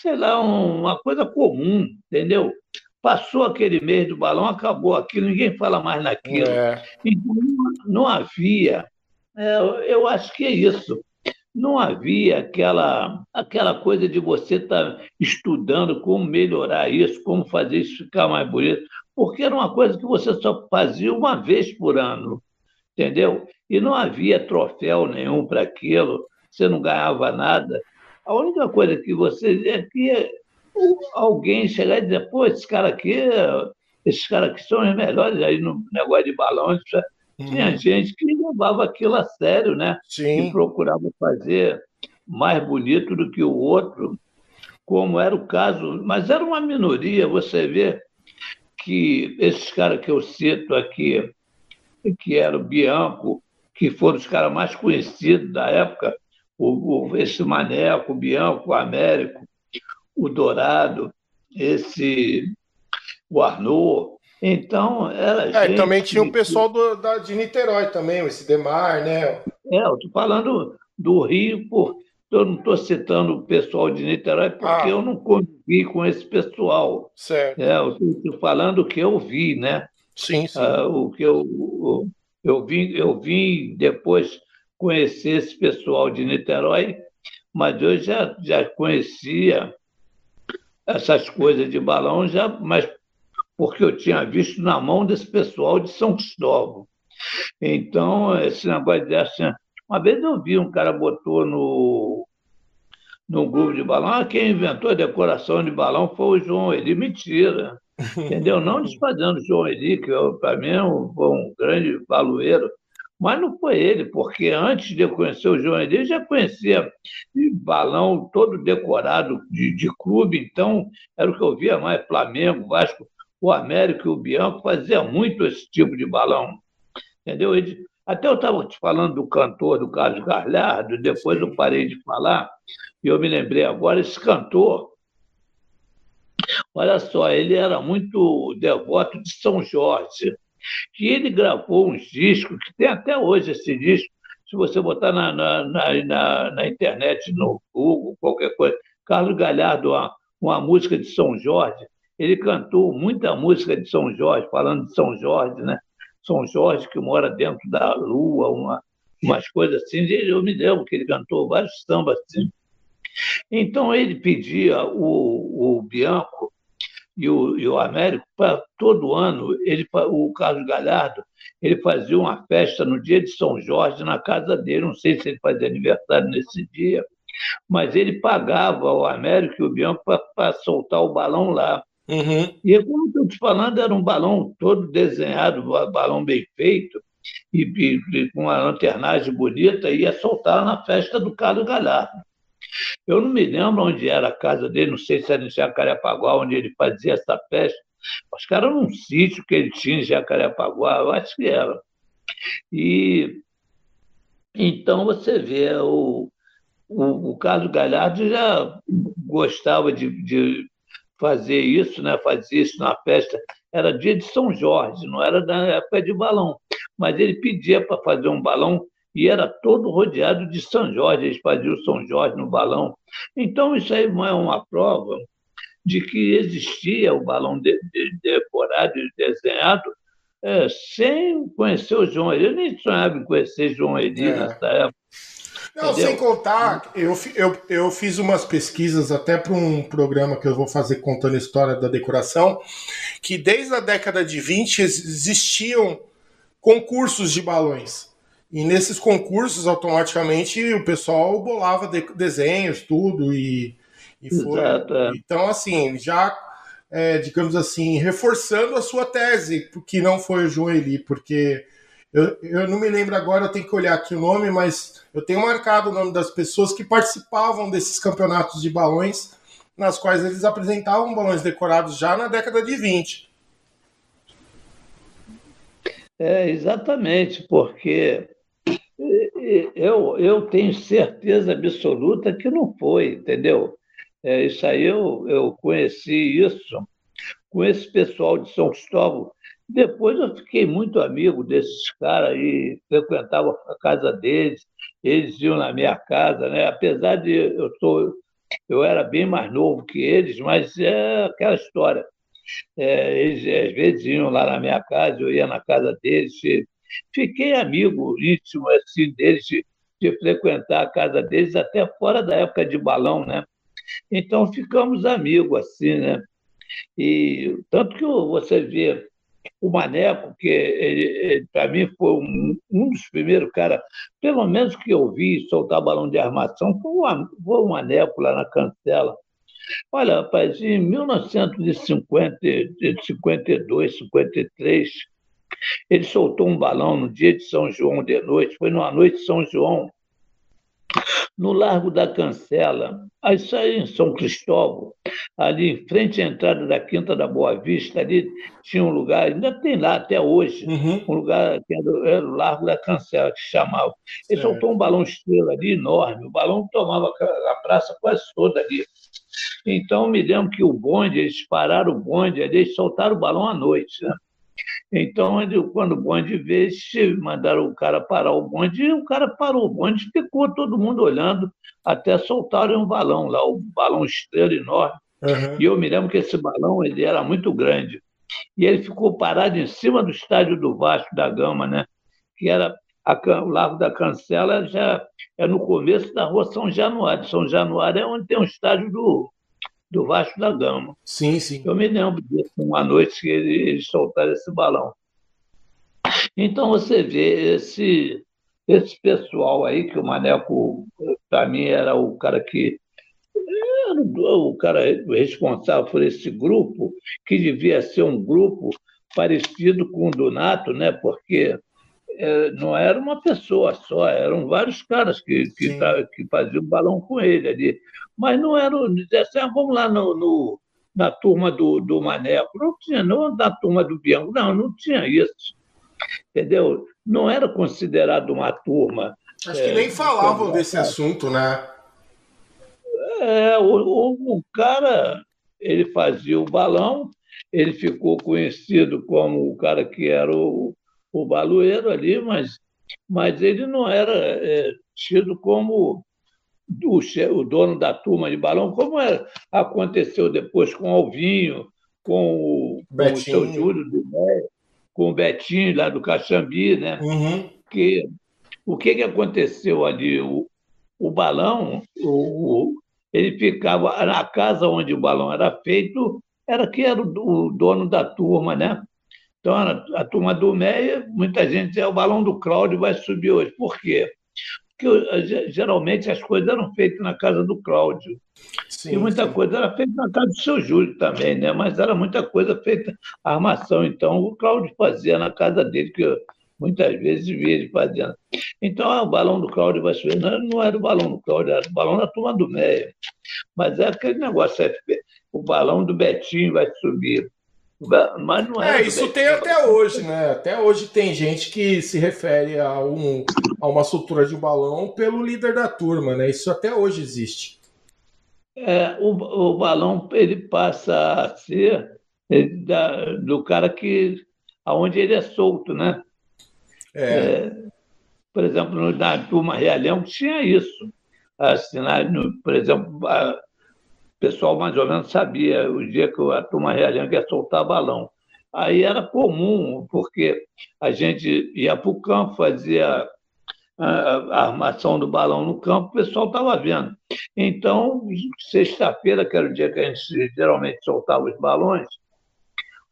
sei lá, uma coisa comum, entendeu? Passou aquele mês do balão, acabou aquilo, ninguém fala mais naquilo. É. Então, não havia, eu acho que é isso, não havia aquela, aquela coisa de você estar estudando como melhorar isso, como fazer isso ficar mais bonito, porque era uma coisa que você só fazia uma vez por ano, entendeu? E não havia troféu nenhum para aquilo, você não ganhava nada. A única coisa que você... é que alguém chegar e dizer, pô, esse cara aqui, esses caras aqui são os melhores aí no negócio de balão. Tinha hum. gente que levava aquilo a sério, né? Sim. E procurava fazer mais bonito do que o outro, como era o caso. Mas era uma minoria, você vê que esses caras que eu cito aqui, que era o Bianco, que foram os caras mais conhecidos da época, o, o, esse Maneco, o Bianco, o Américo, o Dourado, esse, o Arnoux. Então, era é, gente... Também tinha o pessoal do, da, de Niterói também, o Sidemar, né? É, eu estou falando do Rio, por... eu não estou citando o pessoal de Niterói porque ah. eu não convivi com esse pessoal. Certo. É, eu estou falando o que eu vi, né? Sim, sim. Ah, o que eu, eu, eu, vim, eu vim depois conhecer esse pessoal de Niterói, mas eu já, já conhecia essas coisas de balão, já, mas porque eu tinha visto na mão desse pessoal de São Cristóvão. Então, esse negócio dessa... Uma vez eu vi um cara botou no, no grupo de balão, ah, quem inventou a decoração de balão foi o João Eli. Mentira, entendeu? Não desfazendo o João Eli, que para mim é um, um grande baloeiro, mas não foi ele, porque antes de eu conhecer o João Eli, eu já conhecia balão todo decorado de, de clube, então era o que eu via mais, Flamengo, Vasco, o Américo e o Bianco fazia muito esse tipo de balão, entendeu? Ele, até eu estava te falando do cantor, do Carlos Galhardo, depois eu parei de falar, e eu me lembrei agora, esse cantor, olha só, ele era muito devoto de São Jorge, que ele gravou uns discos, que tem até hoje esse disco, se você botar na, na, na, na, na internet, no Google, qualquer coisa, Carlos Galhardo, uma, uma música de São Jorge, ele cantou muita música de São Jorge, falando de São Jorge, né? São Jorge que mora dentro da lua, uma, umas coisas assim, eu me lembro que ele cantou vários sambas assim. Então ele pedia o, o Bianco e o, e o Américo, para todo ano, ele, o Carlos Galhardo, ele fazia uma festa no dia de São Jorge na casa dele, não sei se ele fazia aniversário nesse dia, mas ele pagava o Américo e o Bianco para soltar o balão lá. Uhum. E como eu estou te falando, era um balão todo desenhado, um balão bem feito, e, e, e com uma lanternagem bonita, e ia soltar na festa do Carlos Galhardo. Eu não me lembro onde era a casa dele, não sei se era em Jacarepaguá, onde ele fazia essa festa. Os caras eram num sítio que ele tinha em Jacarepaguá, eu acho que era. E então você vê, o, o, o Carlos Galhardo já gostava de... de fazer isso, né? Fazia isso na festa, era dia de São Jorge, não era da época de balão, mas ele pedia para fazer um balão e era todo rodeado de São Jorge, eles faziam o São Jorge no balão. Então isso aí é uma prova de que existia o balão de, de, de decorado e desenhado é, sem conhecer o João Eli. Eu nem sonhava em conhecer João Eli é. nessa época. Não, entendeu? Sem contar, eu, eu, eu fiz umas pesquisas até para um programa que eu vou fazer contando a história da decoração, que desde a década de vinte existiam concursos de balões. E nesses concursos, automaticamente, o pessoal bolava de, desenhos, tudo, e, e foi. Exato. Então, assim, já, é, digamos assim, reforçando a sua tese, que não foi o João Eli, porque... Eu, eu não me lembro agora, eu tenho que olhar aqui o nome, mas eu tenho marcado o nome das pessoas que participavam desses campeonatos de balões, nas quais eles apresentavam balões decorados já na década de vinte. É, exatamente, porque eu, eu tenho certeza absoluta que não foi, entendeu? É, isso aí eu, eu conheci isso com esse pessoal de São Cristóvão. Depois eu fiquei muito amigo desses caras aí, frequentava a casa deles, eles iam na minha casa, né? Apesar de eu tô, eu era bem mais novo que eles, mas é aquela história. É, eles, às vezes, iam lá na minha casa, eu ia na casa deles. Fiquei amigo íntimo assim, deles, de, de frequentar a casa deles, até fora da época de balão, né? Então, ficamos amigos assim, né? E tanto que você vê o Maneco, que para mim foi um, um dos primeiros caras, pelo menos que eu vi soltar balão de armação, foi o, foi o Maneco lá na Cancela. Olha, rapaz, em mil novecentos e cinquenta, cinquenta e dois, cinquenta e três, ele soltou um balão no dia de São João de noite, foi numa noite de São João, no Largo da Cancela, aí saí em São Cristóvão, ali em frente à entrada da Quinta da Boa Vista, ali tinha um lugar, ainda tem lá até hoje, uhum. um lugar que era, era o Largo da Cancela, que chamava. Ele certo. Soltou um balão estrela ali enorme, o balão tomava a praça quase toda ali. Então, me lembro que o bonde, eles pararam o bonde ali, eles soltaram o balão à noite, né? Então, ele, quando o bonde veio, mandaram o cara parar o bonde, e o cara parou o bonde, ficou todo mundo olhando, até soltaram um balão lá, um balão estrela enorme. Uhum. E eu me lembro que esse balão ele era muito grande. E ele ficou parado em cima do estádio do Vasco da Gama, né? Que era a, o Largo da Cancela, já é no começo da rua São Januário. São Januário é onde tem o estádio do... do Vasco da Gama. Sim, sim. Eu me lembro de uma noite que eles soltaram esse balão. Então, você vê esse, esse pessoal aí, que o Maneco, para mim, era o cara que... era o cara responsável por esse grupo, que devia ser um grupo parecido com o do Nato, né? Porque é, não era uma pessoa só, eram vários caras que, que, que faziam balão com ele ali. Mas não era... Assim, ah, vamos lá no, no, na turma do, do Maneco. Não tinha, não na turma do Bianco. Não, não tinha isso. Entendeu? Não era considerado uma turma... Acho é, que nem falavam desse assunto, né? É, o, o, o cara, ele fazia o balão, ele ficou conhecido como o cara que era o, o baloeiro ali, mas, mas ele não era é, tido como... Do, o dono da turma de balão, como era, aconteceu depois com o Alvinho, com o, com o seu Júlio do Méia, com o Betinho lá do Caxambi, né? Uhum. Que, o que, que aconteceu ali? O, o balão, o, o, ele ficava na casa onde o balão era feito, era que era o, o dono da turma, né? Então, a, a turma do Méia, muita gente dizia, o balão do Cláudio vai subir hoje. Por quê? Porque geralmente as coisas eram feitas na casa do Cláudio. Sim, e muita sim. coisa era feita na casa do seu Júlio também, né? Mas era muita coisa feita, armação. Então, o Cláudio fazia na casa dele, que eu muitas vezes via ele fazendo. Então, ah, o balão do Cláudio vai subir. Não, não era o balão do Cláudio, era o balão da turma do Méia. Mas era aquele negócio, o balão do Betinho vai subir. Mas não é, isso tem até hoje, né? Até hoje tem gente que se refere a, um, a uma soltura de balão pelo líder da turma, né? Isso até hoje existe. É, o, o balão ele passa a ser ele, da, do cara que aonde ele é solto, né? É. É, por exemplo, na Turma Realengo tinha isso. Assim, na, no, por exemplo, a, o pessoal mais ou menos sabia o dia que a Turma Realengo ia soltar balão. Aí era comum, porque a gente ia para o campo, fazia a, a armação do balão no campo, o pessoal estava vendo. Então, sexta-feira, que era o dia que a gente geralmente soltava os balões,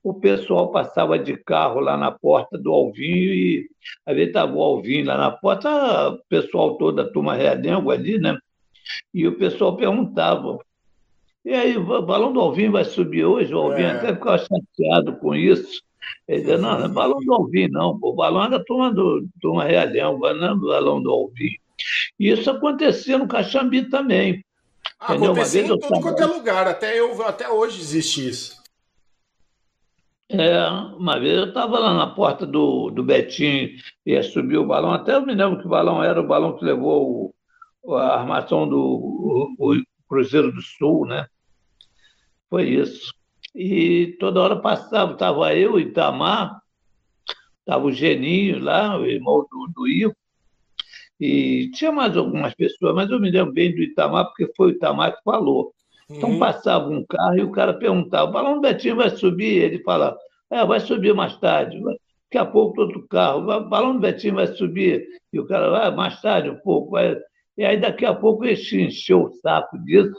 o pessoal passava de carro lá na porta do Alvinho e às vezes estava o Alvinho lá na porta, o pessoal todo da Turma Realengo ali, né? E o pessoal perguntava, e aí, o balão do Alvinho vai subir hoje? O Alvinho é. até ficava chateado com isso. Ele dizia, não, não é balão do Alvinho, não. Pô, o balão era turma do Turma Realengo, não é o balão do Alvinho. E isso acontecia no Caxambi também. Ah, acontecia em todo tava... qualquer lugar. Até, eu, até hoje existe isso. É, uma vez eu estava lá na porta do, do Betinho, ia subir o balão. Até eu me lembro que o balão era o balão que levou o, a armação do... O, o, Cruzeiro do Sul, né? Foi isso. E toda hora passava, estava eu, o Itamar, estava o Geninho lá, o irmão do, do Ivo, e tinha mais algumas pessoas, mas eu me lembro bem do Itamar, porque foi o Itamar que falou. Então uhum. passava um carro e o cara perguntava, o balão do Betinho vai subir? Ele falava, é, vai subir mais tarde, daqui a pouco outro carro, o balão do Betinho vai subir, e o cara vai, ah, mais tarde um pouco, vai. E aí daqui a pouco ele encheu o saco disso,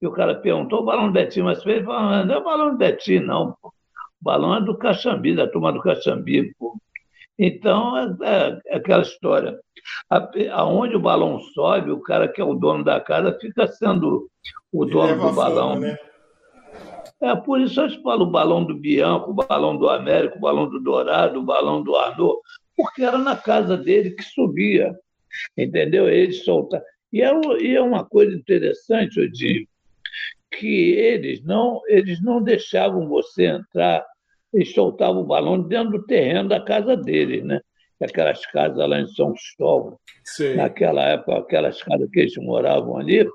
e o cara perguntou, o balão do Betinho vai subir? Ele falou, não é o balão do Betinho, não, pô. O balão é do Caxambi, da turma do Caxambi, pô. Então, é, é aquela história. A, aonde o balão sobe, o cara que é o dono da casa fica sendo o dono do balão. Fama, né? É, por isso eu te falo o balão do Bianco, o balão do Américo, o balão do Dourado, o balão do Arnoux, porque era na casa dele que subia, entendeu? Ele soltava. E é, e é uma coisa interessante, eu digo, que eles não, eles não deixavam você entrar e soltava o balão dentro do terreno da casa dele, né? Aquelas casas lá em São Cristóvão. Sim. Naquela época, aquelas casas que eles moravam ali,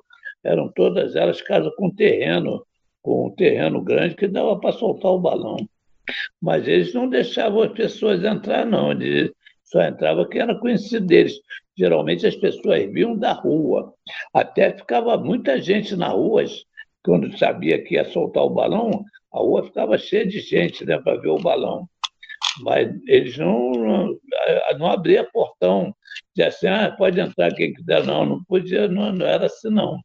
eram todas elas casas com terreno, com um terreno grande que dava para soltar o balão. Mas eles não deixavam as pessoas entrar, não. Eles só entrava quem era conhecido deles. Geralmente as pessoas vinham da rua. Até ficava muita gente na rua, quando sabia que ia soltar o balão, a rua ficava cheia de gente, né, para ver o balão. Mas eles não, não, não abriam portão. Dizia assim, ah, pode entrar quem quiser. Não, não podia, não, não era assim, não.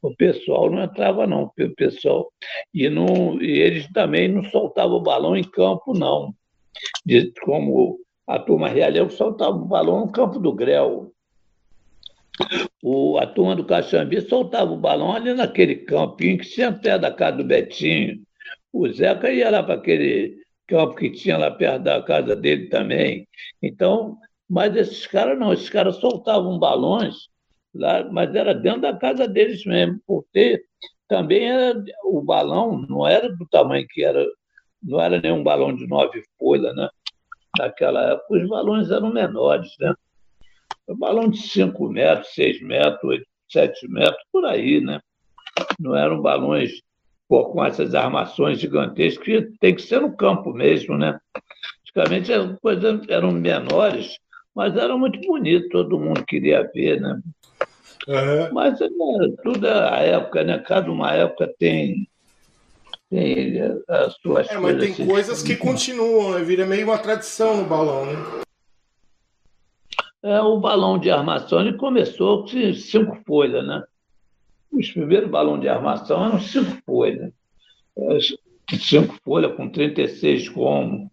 O pessoal não entrava, não. O pessoal, e, não, e eles também não soltavam o balão em campo, não. De, como a turma Realengo soltava o balão no campo do Grel. O, a turma do Caxambi soltava o balão ali naquele campinho que tinha até da casa do Betinho. O Zeca ia lá para aquele campo que tinha lá perto da casa dele também. Então, mas esses caras não, esses caras soltavam balões, lá, mas era dentro da casa deles mesmo, porque também era, o balão não era do tamanho que era, não era nenhum balão de nove folhas, né? Naquela época os balões eram menores, né? O balão de cinco metros, seis metros, oito, sete metros, por aí, né? Não eram balões... Pô, com essas armações gigantescas, que tem que ser no campo mesmo, né? Antigamente as coisas eram menores, mas era muito bonito, todo mundo queria ver, né? Uhum. Mas é, tudo é a época, né? Cada uma época tem, tem as suas é, coisas. Mas tem assim, coisas que continuam, né? Vira meio uma tradição no balão, né? É, o balão de armação ele começou com cinco folhas, né? Os primeiros balões de armação eram cinco folhas. Cinco folhas com trinta e seis gomos.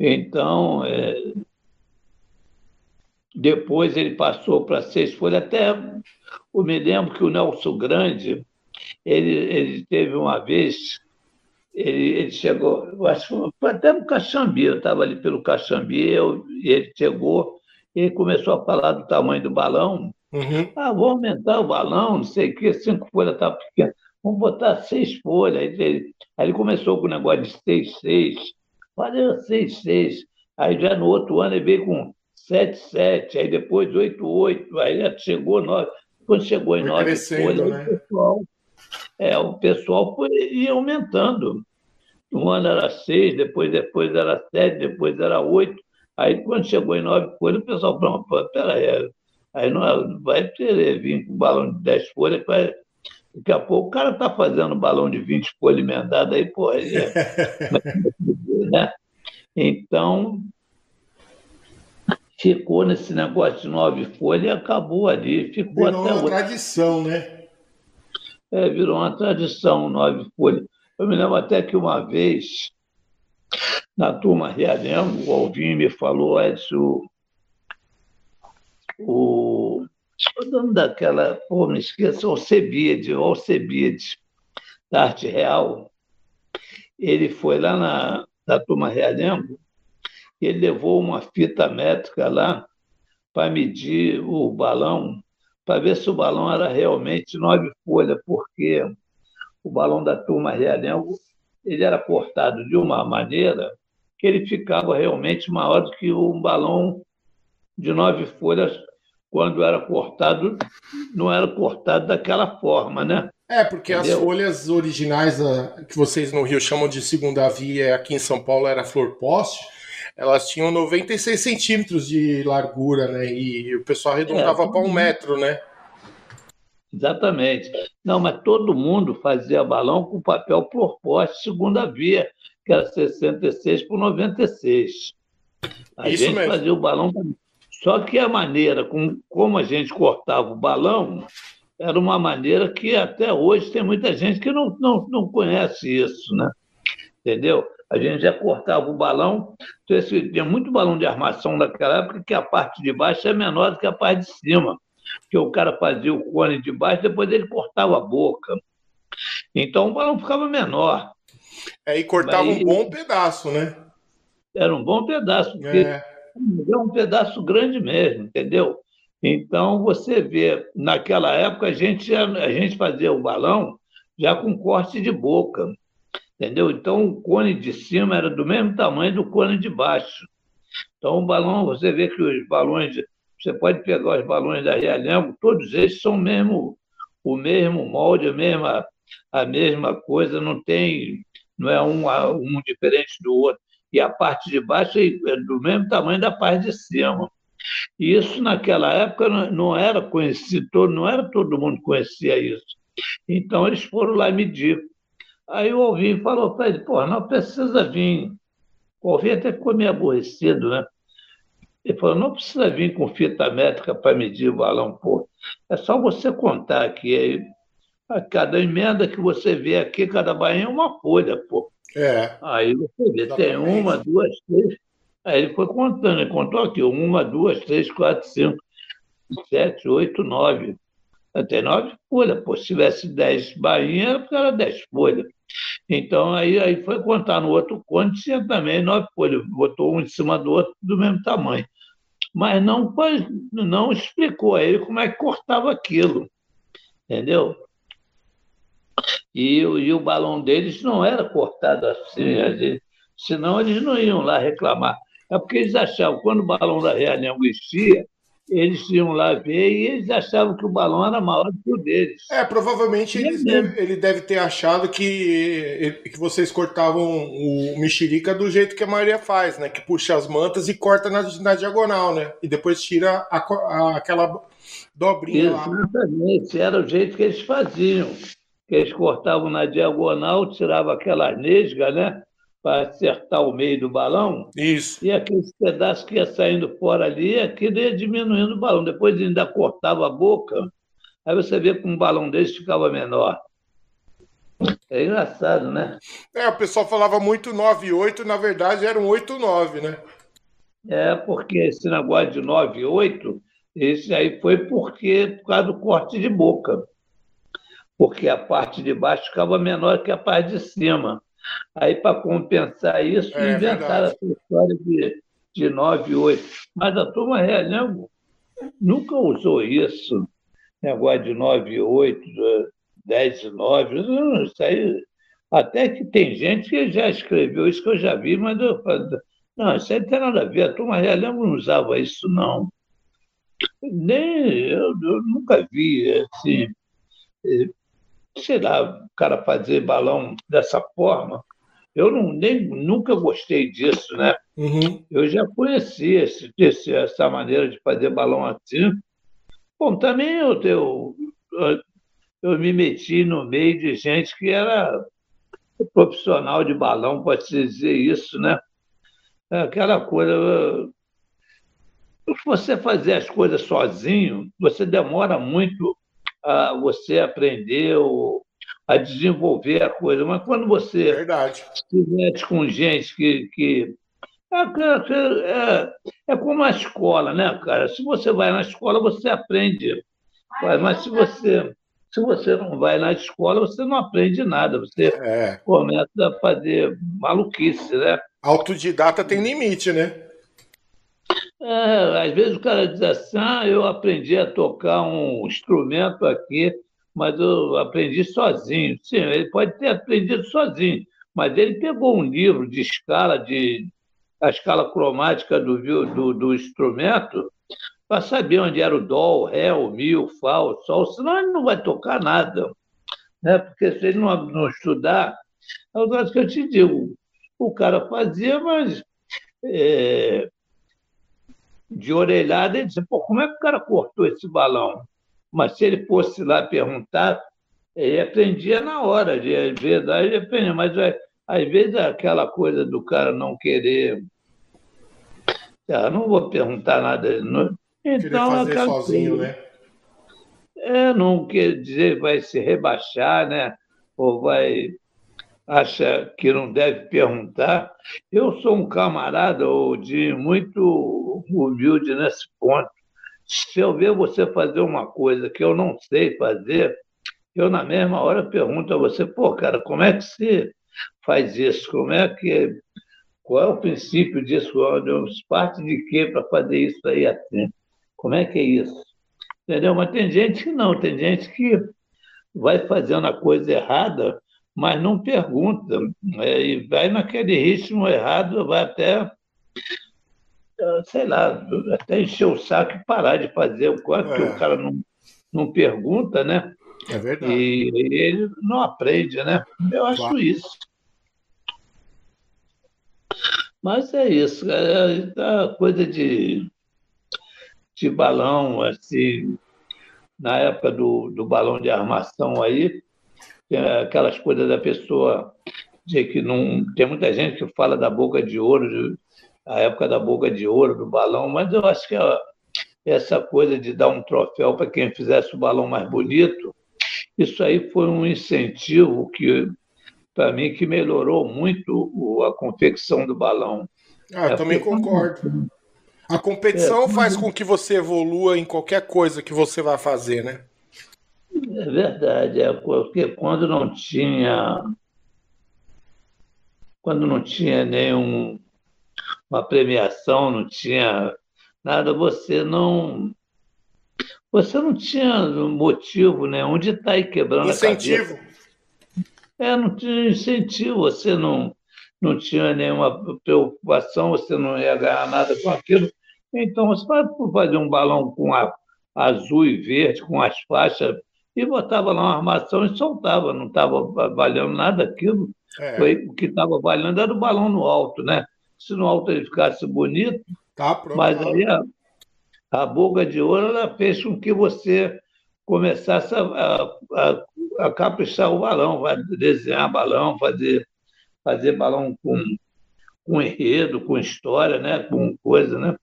Então, é... depois ele passou para seis folhas. Até eu me lembro que o Nelson Grande, ele, ele teve uma vez, ele, ele chegou, eu acho, foi até no Caxambi, eu estava ali pelo Caxambi, eu, e ele chegou, ele começou a falar do tamanho do balão. Uhum. Ah, vou aumentar o balão, não sei o que, cinco folhas está pequena, vamos botar seis folhas. Aí ele, aí ele começou com o negócio de seis, seis, valeu seis, seis. Aí já no outro ano ele veio com sete, sete, aí depois oito, oito, aí já chegou nove. Quando chegou em foi nove folhas, né? o, pessoal, é, o pessoal foi ia aumentando. Um ano era seis, depois, depois era sete, depois era oito. Aí quando chegou em nove folhas, o pessoal falou, peraí. Aí não vai querer vir com balão de dez folhas, vai... daqui a pouco o cara está fazendo balão de vinte folhas emendado aí, pô, aí é... né? Então, ficou nesse negócio de nove folhas e acabou ali. Ficou virou até uma hoje. Tradição, né? É, virou uma tradição, nove folhas. Eu me lembro até que uma vez, na turma Realengo, o Alvinho me falou, Edson... O, o dono daquela, pô, me esqueço, Alcebiades, o Alcebiades, da Arte Real, ele foi lá na, na Turma Realengo, ele levou uma fita métrica lá para medir o balão, para ver se o balão era realmente nove folhas, porque o balão da Turma Realengo ele era cortado de uma maneira que ele ficava realmente maior do que um balão de nove folhas, quando era cortado, não era cortado daquela forma, né? É, porque entendeu? As folhas originais, que vocês no Rio chamam de segunda via, aqui em São Paulo era flor poste, elas tinham noventa e seis centímetros de largura, né? E o pessoal arredondava é, para um metro, né? Exatamente. Não, mas todo mundo fazia balão com papel por poste, segunda via, que era sessenta e seis por noventa e seis. A Isso gente mesmo. Fazia o balão. Só que a maneira com, como a gente cortava o balão era uma maneira que até hoje tem muita gente que não, não, não conhece isso, né? Entendeu? A gente já cortava o balão, então, esse, tinha muito balão de armação naquela época, que a parte de baixo é menor do que a parte de cima, porque o cara fazia o cone de baixo, depois ele cortava a boca. Então o balão ficava menor. É, e cortava Mas, um bom pedaço, né? Era um bom pedaço, porque é. era um pedaço grande mesmo, entendeu? Então, você vê, naquela época, a gente, a gente fazia o balão já com corte de boca, entendeu? Então, o cone de cima era do mesmo tamanho do cone de baixo. Então, o balão, você vê que os balões, você pode pegar os balões da Realengo, todos eles são mesmo, o mesmo molde, a mesma, a mesma coisa, não tem, não é um, um diferente do outro. E a parte de baixo é do mesmo tamanho da parte de cima. E isso, naquela época, não era conhecido, não era todo mundo que conhecia isso. Então, eles foram lá medir. Aí o Alvinho falou para ele, pô, não precisa vir. O Alvinho até ficou meio aborrecido, né? Ele falou, não precisa vir com fita métrica para medir o balão, pô. É só você contar aqui. Aí, a cada emenda que você vê aqui, cada bainha é uma folha, pô. É. Aí você vê, tem uma, duas, três... Aí ele foi contando, ele contou aqui, uma, duas, três, quatro, cinco, sete, oito, nove. Até nove folhas, pô. Se tivesse dez bainhas, era dez folhas. Então, aí, aí foi contar no outro conto, tinha também nove folhas. Botou um em cima do outro do mesmo tamanho. Mas não, não explicou a ele como é que cortava aquilo. Entendeu? E, e o balão deles não era cortado assim, a gente, senão eles não iam lá reclamar. É porque eles achavam, quando o balão da Realengo enchia, eles iam lá ver e eles achavam que o balão era maior do que o deles. É, provavelmente eles deve, ele deve ter achado que, que vocês cortavam o mexerica do jeito que a maioria faz, né? Que puxa as mantas e corta na, na diagonal, né? E depois tira a, a, aquela dobrinha lá. Exatamente, era o jeito que eles faziam. Que eles cortavam na diagonal, tiravam aquela nesga, né? Para acertar o meio do balão. Isso. E aquele pedaço que ia saindo fora ali, aquilo ia diminuindo o balão. Depois ainda cortava a boca. Aí você vê que um balão desse ficava menor. É engraçado, né? É, o pessoal falava muito nove oito, na verdade era um oito nove, né? É, porque esse negócio de nove oito, esse aí foi porque, por causa do corte de boca. Porque a parte de baixo ficava menor que a parte de cima. Aí, para compensar isso, é, inventaram essa história de, de nove oito. Mas a turma Realengo nunca usou isso. Negócio de nove oito, dez e nove. Isso aí, até que tem gente que já escreveu isso, que eu já vi, mas eu falo, não, isso aí não tem nada a ver. A turma Realengo não usava isso, não. Nem eu, eu nunca vi, assim... sei lá, o cara fazer balão dessa forma, eu não, nem, nunca gostei disso, né? Uhum. Eu já conhecia esse, esse, essa maneira de fazer balão assim. Bom, também eu, eu, eu, eu me meti no meio de gente que era profissional de balão, pode-se dizer isso, né? Aquela coisa... Se você fazer as coisas sozinho, você demora muito... a você aprender a desenvolver a coisa. Mas quando você Verdade. se mete com gente que... que... É, é, é como a escola, né, cara? Se você vai na escola, você aprende. Mas se você, se você não vai na escola, você não aprende nada. Você é. começa a fazer maluquice, né? Autodidata tem limite, né? É, às vezes o cara diz assim, ah, eu aprendi a tocar um instrumento aqui, mas eu aprendi sozinho. Sim, ele pode ter aprendido sozinho, mas ele pegou um livro de escala, de, a escala cromática do, do, do instrumento, para saber onde era o dó, o ré, o mi, o fá, o sol, senão ele não vai tocar nada. Né? Porque se ele não, não estudar, é o que eu te digo, o cara fazia, mas... É, de orelhada, ele dizia, pô, como é que o cara cortou esse balão? Mas se ele fosse lá perguntar, Ele aprendia na hora, de verdade ele aprendia, mas às vezes aquela coisa do cara não querer... Ah, não vou perguntar nada. Não. Então, fazer acabei, sozinho, né? É, não quer dizer vai se rebaixar, né? Ou vai achar que não deve perguntar. Eu sou um camarada de muito humilde nesse ponto. Se eu ver você fazer uma coisa que eu não sei fazer, eu, na mesma hora, pergunto a você, pô, cara, como é que você faz isso? Como é que... Qual é o princípio disso? Parte de quê para fazer isso aí assim? Como é que é isso? Entendeu? Mas tem gente que não, tem gente que vai fazendo a coisa errada, mas não pergunta, é, e vai naquele ritmo errado, vai até, sei lá, até encher o saco e parar de fazer, quase é. que o cara não, não pergunta, né? É verdade. E, e ele não aprende, né? Eu acho claro. isso. Mas é isso, a coisa de, de balão, assim, na época do, do balão de armação aí, aquelas coisas da pessoa de que não... Tem muita gente que fala da boca de ouro, de, a época da boca de ouro, do balão, mas eu acho que a, essa coisa de dar um troféu para quem fizesse o balão mais bonito, isso aí foi um incentivo que... para mim, que melhorou muito a confecção do balão. Ah, eu é também concordo. A competição é, faz com que você evolua em qualquer coisa que você vai fazer, né? É verdade, é porque quando não tinha... Quando não tinha nenhuma premiação, não tinha nada, você não... Você não tinha motivo nenhum de estar aí quebrando Incentivo. a cabeça. É, não tinha incentivo, você não, não tinha nenhuma preocupação, você não ia ganhar nada com aquilo. Então, você vai fazer um balão com a, azul e verde, com as faixas, e botava lá uma armação e soltava, não estava valendo nada aquilo. É. Foi, o que estava valendo era o balão no alto, né? Se no alto ele ficasse bonito, tá, mas aí a, a boca de ouro ela fez com que você começasse a... a, a a caprichar o balão, vai desenhar balão, fazer, fazer balão com, com enredo, com história, né? Com coisa, né?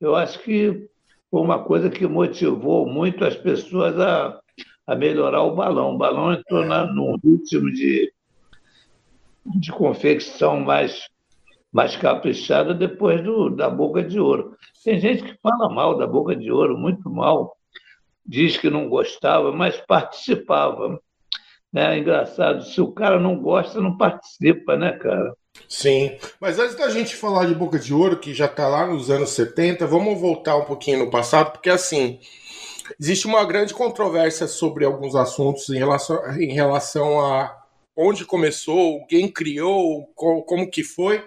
Eu acho que foi uma coisa que motivou muito as pessoas a, a melhorar o balão. O balão entrou na, num ritmo de, de confecção mais, mais caprichada depois do, da boca de ouro. Tem gente que fala mal da boca de ouro, muito mal. Diz que não gostava, mas participava. Né? Engraçado, se o cara não gosta, não participa, né, cara? Sim, mas antes da gente falar de Boca de Ouro, que já está lá nos anos setenta, vamos voltar um pouquinho no passado, porque, assim, existe uma grande controvérsia sobre alguns assuntos em relação, em relação a onde começou, quem criou, como que foi...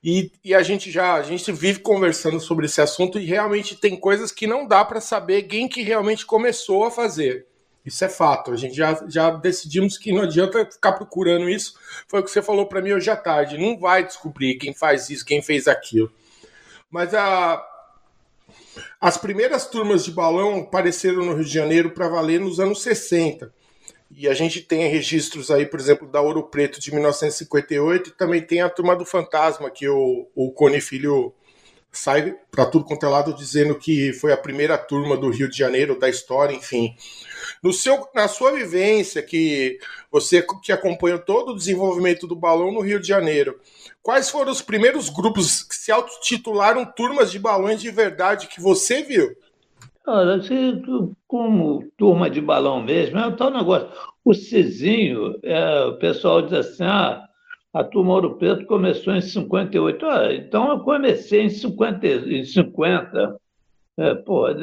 E, e a gente já a gente vive conversando sobre esse assunto e realmente tem coisas que não dá para saber quem que realmente começou a fazer. Isso é fato. A gente já, já decidimos que não adianta ficar procurando isso. Foi o que você falou para mim hoje à tarde. Não vai descobrir quem faz isso, quem fez aquilo. Mas a, as primeiras turmas de balão apareceram no Rio de Janeiro para valer nos anos sessenta. E a gente tem registros aí, por exemplo, da Ouro Preto de mil novecentos e cinquenta e oito, e também tem a Turma do Fantasma, que o, o Cone Filho sai para tudo quanto é lado dizendo que foi a primeira turma do Rio de Janeiro, da história, enfim. No seu, na sua vivência, que você que acompanhou todo o desenvolvimento do balão no Rio de Janeiro, quais foram os primeiros grupos que se autotitularam turmas de balões de verdade que você viu? Olha, como turma de balão mesmo, é um tal negócio. O Cizinho, é, o pessoal diz assim, ah, a turma Ouro Preto começou em cinquenta e oito. Ah, então eu comecei em cinquenta. É, pô, é,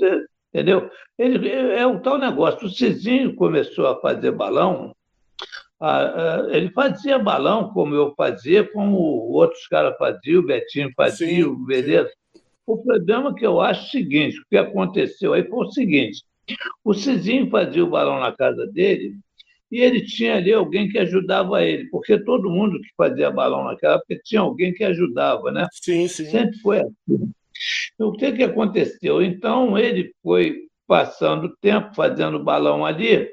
é, entendeu? Ele, é um tal negócio. O Cizinho começou a fazer balão, ah, ele fazia balão como eu fazia, como outros caras faziam, o Betinho fazia, sim, beleza? Sim. O problema que eu acho é o seguinte, o que aconteceu aí foi o seguinte, o Cizinho fazia o balão na casa dele e ele tinha ali alguém que ajudava ele, porque todo mundo que fazia balão naquela época tinha alguém que ajudava, né? Sim, sim. Sempre foi assim. O que que aconteceu? Então, ele foi passando o tempo fazendo balão ali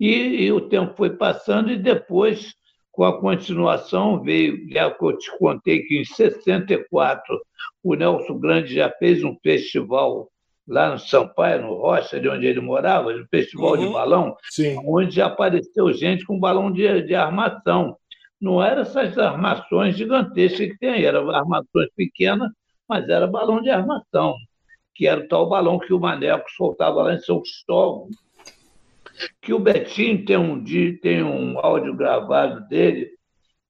E, e o tempo foi passando e depois, com a continuação, veio, já que eu te contei que em sessenta e quatro o Nelson Grande já fez um festival lá no Sampaio, no Rocha, de onde ele morava, no festival uhum. de balão, Sim. onde já apareceu gente com balão de, de armação. Não eram essas armações gigantescas que tem aí, eram armações pequenas, mas era balão de armação, que era o tal balão que o Maneco soltava lá em São Cristóvão. Que o Betinho tem um, dia, tem um áudio gravado dele,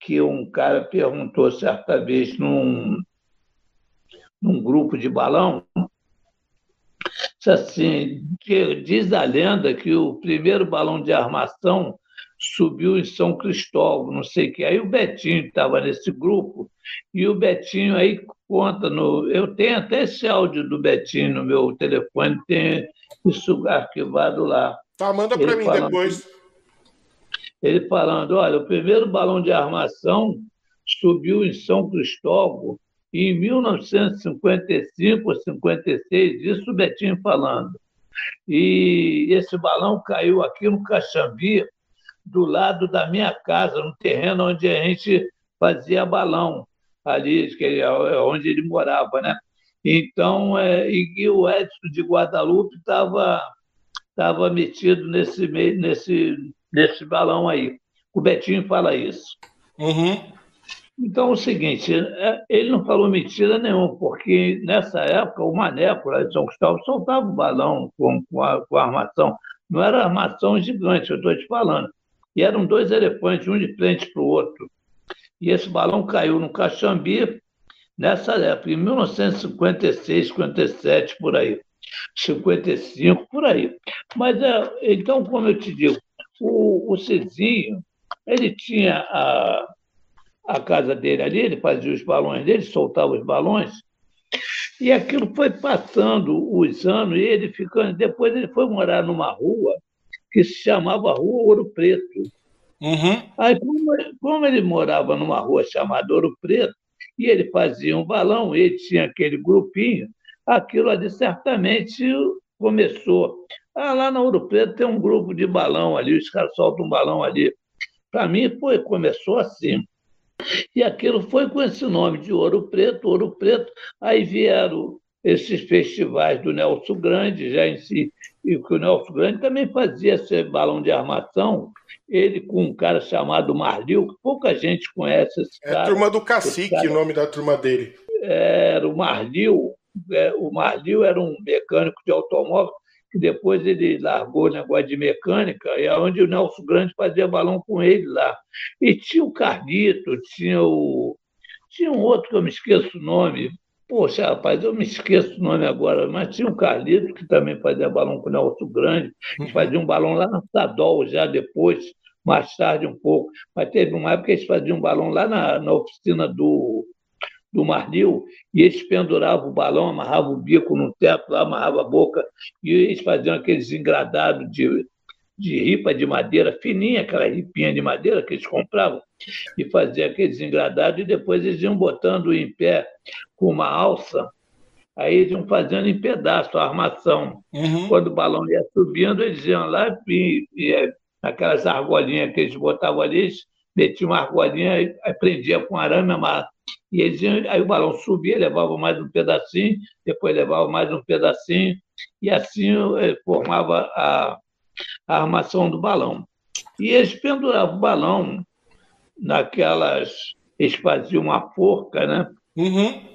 que um cara perguntou certa vez num, num grupo de balão, assim, diz a lenda que o primeiro balão de armação subiu em São Cristóvão, não sei o que. Aí o Betinho estava nesse grupo, e o Betinho aí conta... no Eu tenho até esse áudio do Betinho no meu telefone, tem isso arquivado lá. Tá, manda para mim falando, depois. Ele falando, olha, o primeiro balão de armação subiu em São Cristóvão e em mil novecentos e cinquenta e cinco ou cinquenta e seis, isso o Betinho falando. E esse balão caiu aqui no Caxambi, do lado da minha casa, no terreno onde a gente fazia balão, ali que ele, onde ele morava, né? Então, é, e o Edson de Guadalupe estava... estava metido nesse, nesse, nesse balão aí. O Betinho fala isso. Uhum. Então, é o seguinte, ele não falou mentira nenhuma, porque nessa época o Maneco, lá de São Cristóvão, soltava o balão com, com, a, com a armação. Não era armação gigante, eu estou te falando. E eram dois elefantes, um de frente para o outro. E esse balão caiu no Caxambi nessa época, em mil novecentos e cinquenta e seis, cinquenta e sete, por aí. cinquenta e cinco, por aí. Mas, então, como eu te digo, o, o Cizinho, ele tinha a, a casa dele ali, ele fazia os balões dele, soltava os balões, e aquilo foi passando os anos, e ele ficando... Depois ele foi morar numa rua que se chamava Rua Ouro Preto. Uhum. Aí, como, como ele morava numa rua chamada Ouro Preto, e ele fazia um balão, ele tinha aquele grupinho, aquilo ali certamente começou. Ah, lá na Ouro Preto tem um grupo de balão ali, os caras soltam um balão ali. Para mim, foi, começou assim. E aquilo foi com esse nome de Ouro Preto, Ouro Preto. Aí vieram esses festivais do Nelson Grande, já em si, e que o Nelson Grande também fazia esse balão de armação, ele com um cara chamado Marliu, que pouca gente conhece esse cara. É a turma do cacique, cara, o nome da turma dele. Era o Marliu. O Marliu era um mecânico de automóvel, que depois ele largou o negócio de mecânica, e é onde o Nelson Grande fazia balão com ele lá. E tinha o Carlito, tinha o... tinha um outro que eu me esqueço o nome. Poxa, rapaz, eu me esqueço o nome agora, mas tinha o Carlito, que também fazia balão com o Nelson Grande, que fazia um balão lá na Sadol já depois, mais tarde um pouco. Mas teve uma época que eles faziam um balão lá na, na oficina do... do Marliu, e eles penduravam o balão, amarravam o bico no teto, lá, amarravam a boca, e eles faziam aqueles engradados de, de ripa de madeira, fininha, aquela ripinha de madeira que eles compravam, e faziam aqueles engradados, e depois eles iam botando em pé com uma alça, aí eles iam fazendo em pedaço a armação. Uhum. Quando o balão ia subindo, eles iam lá, e, e aquelas argolinhas que eles botavam ali, eles metiam uma argolinha, e, aí prendiam com arame, amarravam. E eles iam, aí o balão subia, levava mais um pedacinho, depois levava mais um pedacinho, e assim formava a, a armação do balão. E eles penduravam o balão naquelas... Eles faziam uma forca, né? Uhum.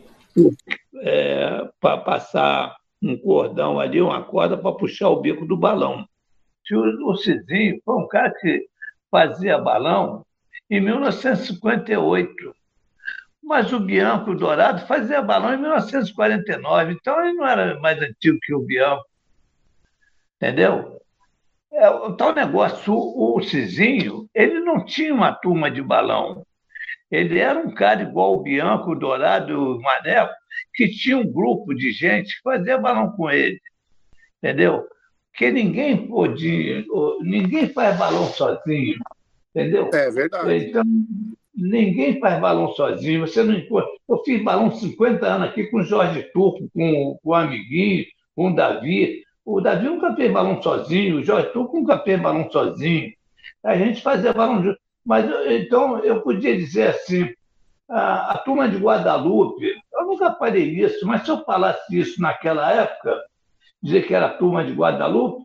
É, para passar um cordão ali, uma corda, para puxar o bico do balão. O Cizinho foi um cara que fazia balão em mil novecentos e cinquenta e oito. Mas o Bianco, o Dourado, fazia balão em mil novecentos e quarenta e nove, então ele não era mais antigo que o Bianco. Entendeu? É, o tal negócio, o, o Cizinho, ele não tinha uma turma de balão. Ele era um cara igual o Bianco, o Dourado, o Maneco, que tinha um grupo de gente que fazia balão com ele. Entendeu? Porque ninguém podia, ninguém faz balão sozinho. Entendeu? É verdade. Então... ninguém faz balão sozinho, você não encontra. Eu fiz balão cinquenta anos aqui com o Jorge Turco, com, com o Amiguinho, com o Davi. O Davi nunca fez balão sozinho, o Jorge Turco nunca fez balão sozinho. A gente fazia balão junto. Mas, então, eu podia dizer assim, a, a turma de Guadalupe, eu nunca falei isso, mas se eu falasse isso naquela época, dizer que era a turma de Guadalupe,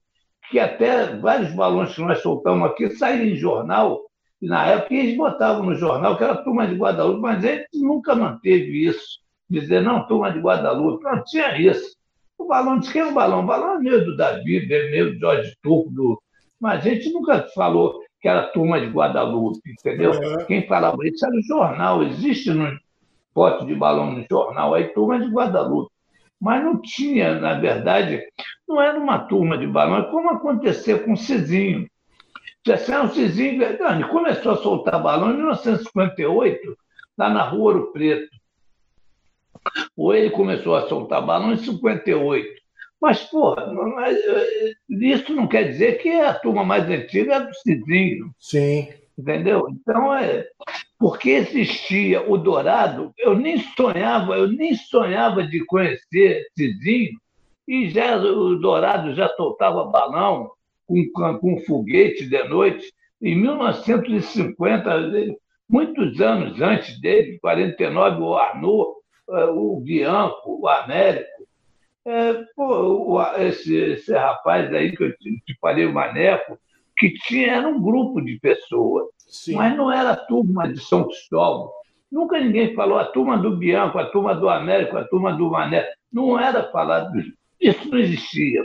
que até vários balões que nós soltamos aqui saíram em jornal, e na época eles botavam no jornal que era a turma de Guadalupe, mas a gente nunca manteve isso. Dizer, não, turma de Guadalupe, não tinha isso. O balão de quem é o balão? O balão é meu do Davi, é meu do Jorge Turco, do... mas a gente nunca falou que era a turma de Guadalupe, entendeu? Uhum. Quem falava isso era o jornal, existe no pote de balão no jornal, aí turma de Guadalupe. Mas não tinha, na verdade, não era uma turma de balão, é como aconteceu com o Cizinho. O Cizinho, verdade, começou a soltar balão em mil novecentos e cinquenta e oito, lá na rua Ouro Preto. Ou ele começou a soltar balão em cinquenta e oito. Mas, porra, mas, isso não quer dizer que a turma mais antiga é do Cizinho. Sim. Entendeu? Então, é, porque existia o Dourado, eu nem sonhava, eu nem sonhava de conhecer Cizinho, e já o Dourado já soltava balão com, com foguete de noite. Em mil novecentos e cinquenta, muitos anos antes dele, em quarenta e nove, o Arnoux, o Bianco, o Américo, é, pô, esse, esse rapaz aí que eu te, te falei, o Maneco, que tinha, era um grupo de pessoas, sim, mas não era a turma de São Cristóvão. Nunca ninguém falou a turma do Bianco, a turma do Américo, a turma do Maneco. Não era falado, isso não existia.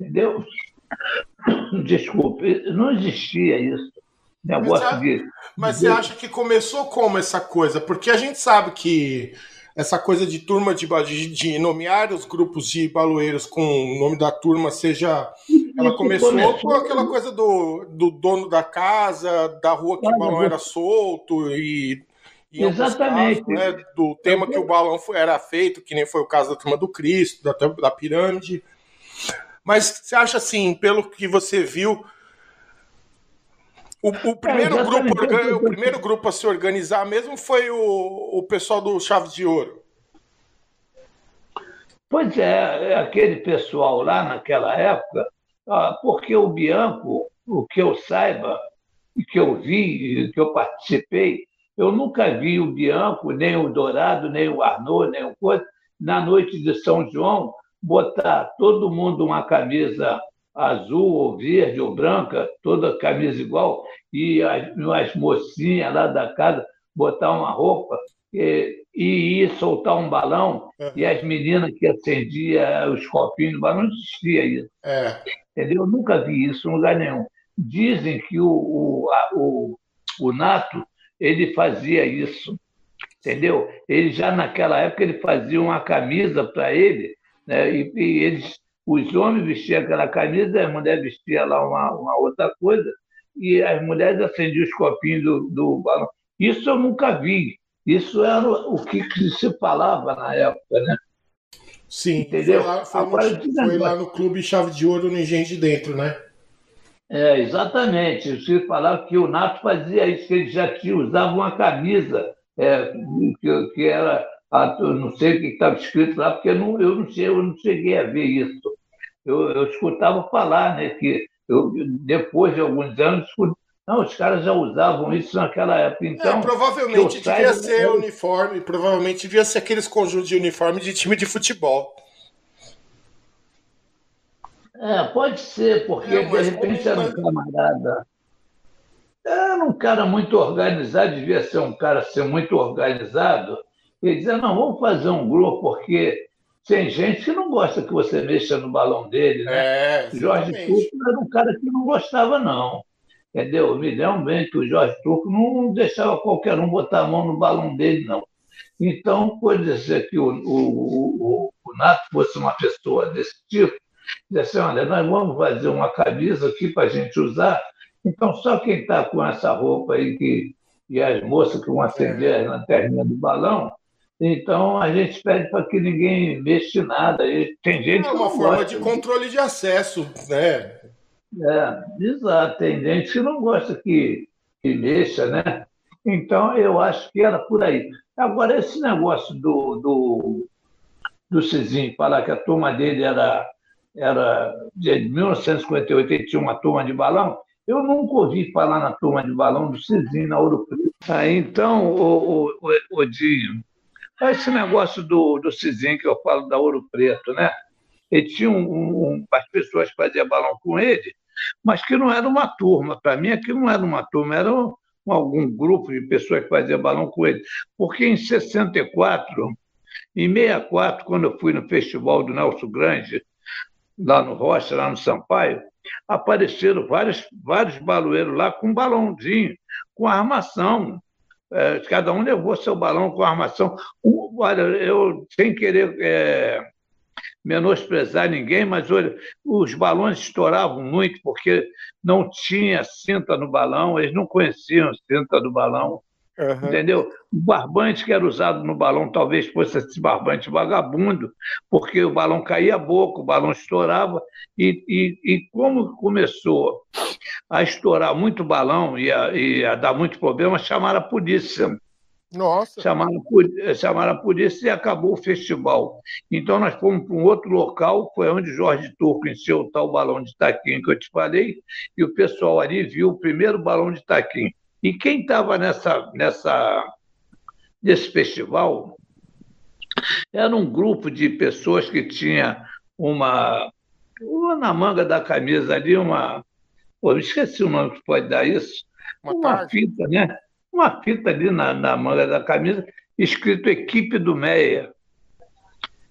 Entendeu? Desculpe, não existia isso. Negócio mas de, mas de... você acha que começou como essa coisa? Porque a gente sabe que essa coisa de turma, de, de nomear os grupos de baloeiros com o nome da turma, seja... Ela começou, começou com aquela coisa do, do dono da casa, da rua que o balão era solto e... e exatamente. Casos, né, do tema que o balão era feito, que nem foi o caso da turma do Cristo, da, da pirâmide. Mas você acha assim, pelo que você viu... O, o, primeiro é, grupo, o primeiro grupo a se organizar mesmo foi o, o pessoal do Chave de Ouro. Pois é, aquele pessoal lá naquela época, porque o Bianco, o que eu saiba, o que eu vi, o que eu participei, eu nunca vi o Bianco, nem o Dourado, nem o Arnoux, nem o Coisa, na noite de São João, botar todo mundo uma camisa azul ou verde ou branca, toda camisa igual, e as, as mocinhas lá da casa botar uma roupa e, e ir soltar um balão, é. E as meninas que acendiam os copinhos do balão, não existia isso. É. Entendeu? Eu nunca vi isso em lugar nenhum. Dizem que o, o, a, o, o Nato, ele fazia isso, entendeu? Ele já naquela época ele fazia uma camisa para ele, né? e, e eles... Os homens vestiam aquela camisa, as mulheres vestiam lá uma, uma outra coisa, e as mulheres acendiam os copinhos do, do balão. Isso eu nunca vi. Isso era o que, que se falava na época, né? Sim, entendeu? Foi lá, foi Agora, no, digo, foi lá no Clube Chave de Ouro, no Engenho de Dentro, né? É, exatamente. Se falava que o Nato fazia isso, que ele já tinha, usava uma camisa, é, que, que era... Ah, não sei o que estava escrito lá, porque eu não, eu, não cheguei, eu não cheguei a ver isso. Eu, eu escutava falar, né, que eu, depois de alguns anos, não, os caras já usavam isso naquela época. Então, é, provavelmente devia saio, ser eu... uniforme, provavelmente devia ser aqueles conjuntos de uniforme de time de futebol. É, pode ser, porque é, de repente era um camarada... Era um cara muito organizado, devia ser um cara ser assim, muito organizado. Ele dizia, não, vamos fazer um grupo, porque tem gente que não gosta que você mexa no balão dele, né? É, Jorge Turco era um cara que não gostava, não. Entendeu? Eu me lembro bem que o Jorge Turco não deixava qualquer um botar a mão no balão dele, não. Então, pode dizer que o, o, o, o Nato fosse uma pessoa desse tipo, dizia assim, olha, nós vamos fazer uma camisa aqui para a gente usar, então só quem está com essa roupa aí que... e as moças que vão acender as lanterninhas do balão. Então, a gente pede para que ninguém mexa em nada. E tem gente é uma que não forma gosta de controle de acesso, né? É, exato. Tem gente que não gosta que, que mexa, né? Então, eu acho que era por aí. Agora, esse negócio do, do, do Cizinho falar que a turma dele era era de mil novecentos e cinquenta e oito, ele tinha uma turma de balão. Eu nunca ouvi falar na turma de balão do Cizinho, na Ouro Preto. Aí, então, o, o, o, o Dinho, esse negócio do, do Cizinho que eu falo da Ouro Preto, né? Ele tinha um, um, as pessoas que faziam balão com ele, mas que não era uma turma. Para mim, aquilo não era uma turma, era um, algum grupo de pessoas que faziam balão com ele. Porque em sessenta e quatro, em sessenta e quatro, quando eu fui no festival do Nelson Grande, lá no Rocha, lá no Sampaio, apareceram vários, vários baloeiros lá com balãozinho, com armação. É, cada um levou seu balão com armação. Uh, olha, eu, sem querer é, menosprezar ninguém, mas olha, os balões estouravam muito porque não tinha cinta no balão, eles não conheciam cinta do balão. Uhum. Entendeu? O barbante que era usado no balão talvez fosse esse barbante vagabundo, porque o balão caía a boca, o balão estourava, e, e, e como começou a estourar muito balão e a, e a dar muito problema, chamaram a polícia. Nossa. Chamaram, chamaram a polícia e acabou o festival. Então nós fomos para um outro local, foi onde Jorge Turco encheu o tal balão de taquinho que eu te falei, e o pessoal ali viu o primeiro balão de taquinho. E quem estava nessa, nessa, nesse festival era um grupo de pessoas que tinha uma, uma na manga da camisa ali, uma... Pô, esqueci o nome que pode dar isso. Uma, uma fita, né? Uma fita ali na, na manga da camisa, escrito Equipe do Méia.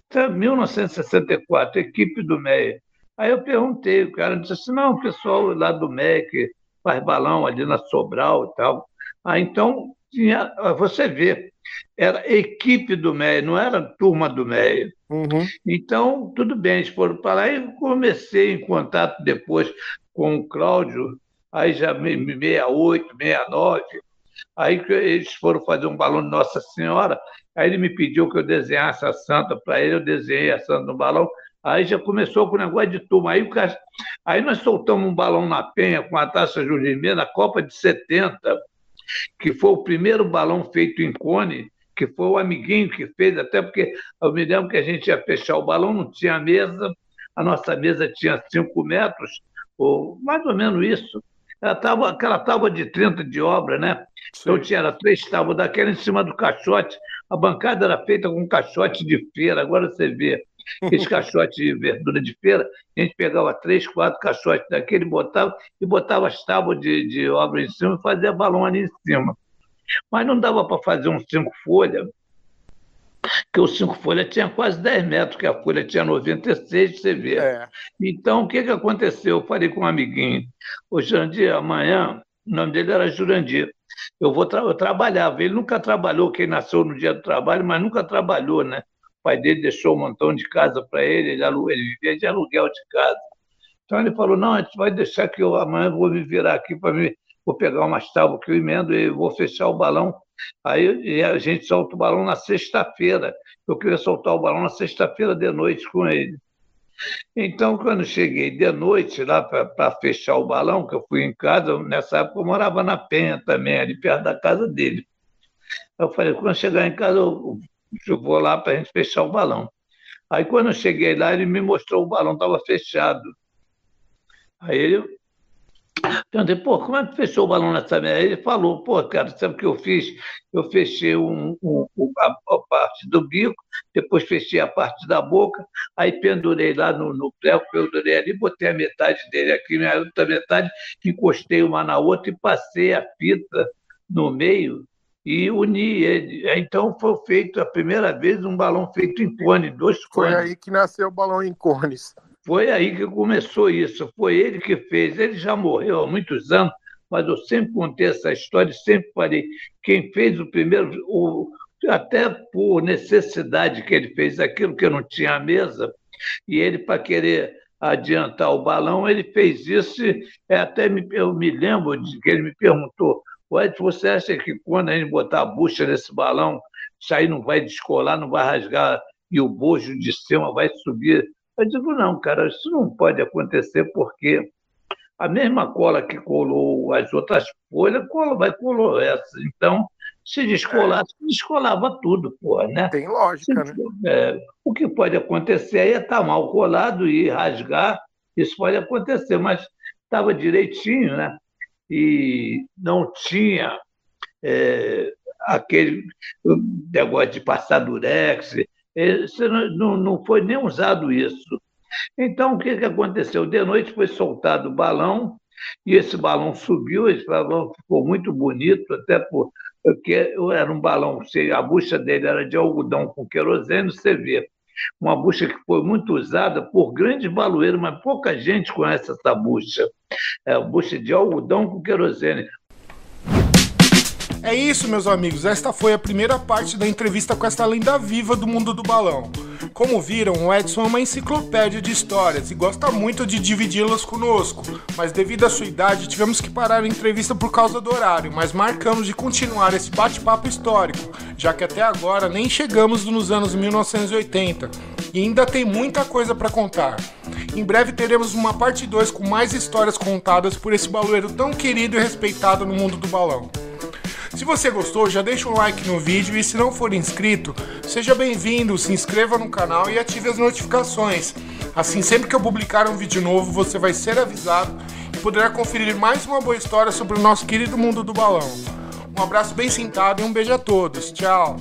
Então, mil novecentos e sessenta e quatro, Equipe do Méia. Aí eu perguntei, o cara disse assim, não, o pessoal lá do Méia que faz balão ali na Sobral e tal. Ah, então, tinha, você vê, era equipe do Méia, não era turma do Méia. Uhum. Então, tudo bem, eles foram para lá e comecei em contato depois com o Cláudio, aí já em sessenta e oito, sessenta e nove, aí eles foram fazer um balão de Nossa Senhora, aí ele me pediu que eu desenhasse a santa para ele, eu desenhei a santa no balão. Aí já começou com o negócio de turma. Aí, o Cax... Aí nós soltamos um balão na Penha com a Taça Julimê na Copa de setenta, que foi o primeiro balão feito em cone, que foi o Amiguinho que fez, até porque eu me lembro que a gente ia fechar o balão, não tinha mesa, a nossa mesa tinha cinco metros, ou mais ou menos isso. Era tábua, aquela tábua de trinta de obra, né? Sim. Então tinha era três tábuas daquela em cima do caixote. A bancada era feita com um caixote de feira, agora você vê. Esse caixote de verdura de feira, a gente pegava três, quatro caixotes daquele, botava e botava as tábuas de, de obra em cima e fazia balão ali em cima. Mas não dava para fazer um cinco folha, porque o cinco folha tinha quase dez metros, que a folha tinha noventa e seis, você vê. É. Então, o que, que aconteceu? Eu falei com um amiguinho, o Jandir, amanhã, o nome dele era Jurandir, eu, vou tra eu trabalhava, ele nunca trabalhou, quem nasceu no dia do trabalho, mas nunca trabalhou, né? O pai dele deixou um montão de casa para ele, ele, ele vivia de aluguel de casa. Então ele falou, não, a gente vai deixar que eu amanhã vou me virar aqui, para mim, vou pegar umas tábuas que eu emendo e vou fechar o balão. Aí a gente solta o balão na sexta-feira. Eu queria soltar o balão na sexta-feira de noite com ele. Então, quando eu cheguei de noite lá para fechar o balão, que eu fui em casa, nessa época eu morava na Penha também, ali perto da casa dele. Eu falei, quando eu chegar em casa, eu... eu vou lá para a gente fechar o balão. Aí, quando eu cheguei lá, ele me mostrou o balão, estava fechado. Aí eu perguntei, pô, como é que fechou o balão nessa merda? Ele falou, pô, cara, sabe o que eu fiz? Eu fechei um, um, a, a parte do bico, depois fechei a parte da boca, aí pendurei lá no, no prego, pendurei ali, botei a metade dele aqui, minha outra metade, encostei uma na outra e passei a fita no meio, e uni ele. Então foi feito a primeira vez um balão feito em cone, dois cones. Foi aí que nasceu o balão em cones. Foi aí que começou isso, foi ele que fez. Ele já morreu há muitos anos, mas eu sempre contei essa história e sempre falei, quem fez o primeiro, o, até por necessidade que ele fez aquilo, que eu não tinha a mesa, e ele para querer adiantar o balão, ele fez isso, e até me, eu me lembro de que ele me perguntou, você acha que quando a gente botar a bucha nesse balão, isso aí não vai descolar, não vai rasgar e o bojo de cima vai subir? Eu digo, não, cara, isso não pode acontecer porque a mesma cola que colou as outras folhas, cola, vai colar essa. Então, Se descolar, se descolava tudo, porra, né? Tem lógica, né? É, o que pode acontecer é estar mal colado e rasgar, isso pode acontecer, mas estava direitinho, né? E não tinha é, aquele negócio de passar durex, isso não, não foi nem usado isso. Então, o que, que aconteceu? De noite foi soltado o balão, e esse balão subiu, esse balão ficou muito bonito, até porque era um balão, a bucha dele era de algodão com querosene, você vê, uma bucha que foi muito usada por grandes baloeiros, mas pouca gente conhece essa bucha, é bucha de algodão com querosene. É isso, meus amigos, esta foi a primeira parte da entrevista com esta lenda viva do mundo do balão. Como viram, o Edson é uma enciclopédia de histórias e gosta muito de dividi-las conosco, mas devido à sua idade tivemos que parar a entrevista por causa do horário, mas marcamos de continuar esse bate-papo histórico, já que até agora nem chegamos nos anos mil novecentos e oitenta e ainda tem muita coisa para contar. Em breve teremos uma parte dois com mais histórias contadas por esse baloeiro tão querido e respeitado no mundo do balão. Se você gostou, já deixa um like no vídeo e se não for inscrito, seja bem-vindo, se inscreva no canal e ative as notificações. Assim, sempre que eu publicar um vídeo novo, você vai ser avisado e poderá conferir mais uma boa história sobre o nosso querido mundo do balão. Um abraço bem sentado e um beijo a todos. Tchau!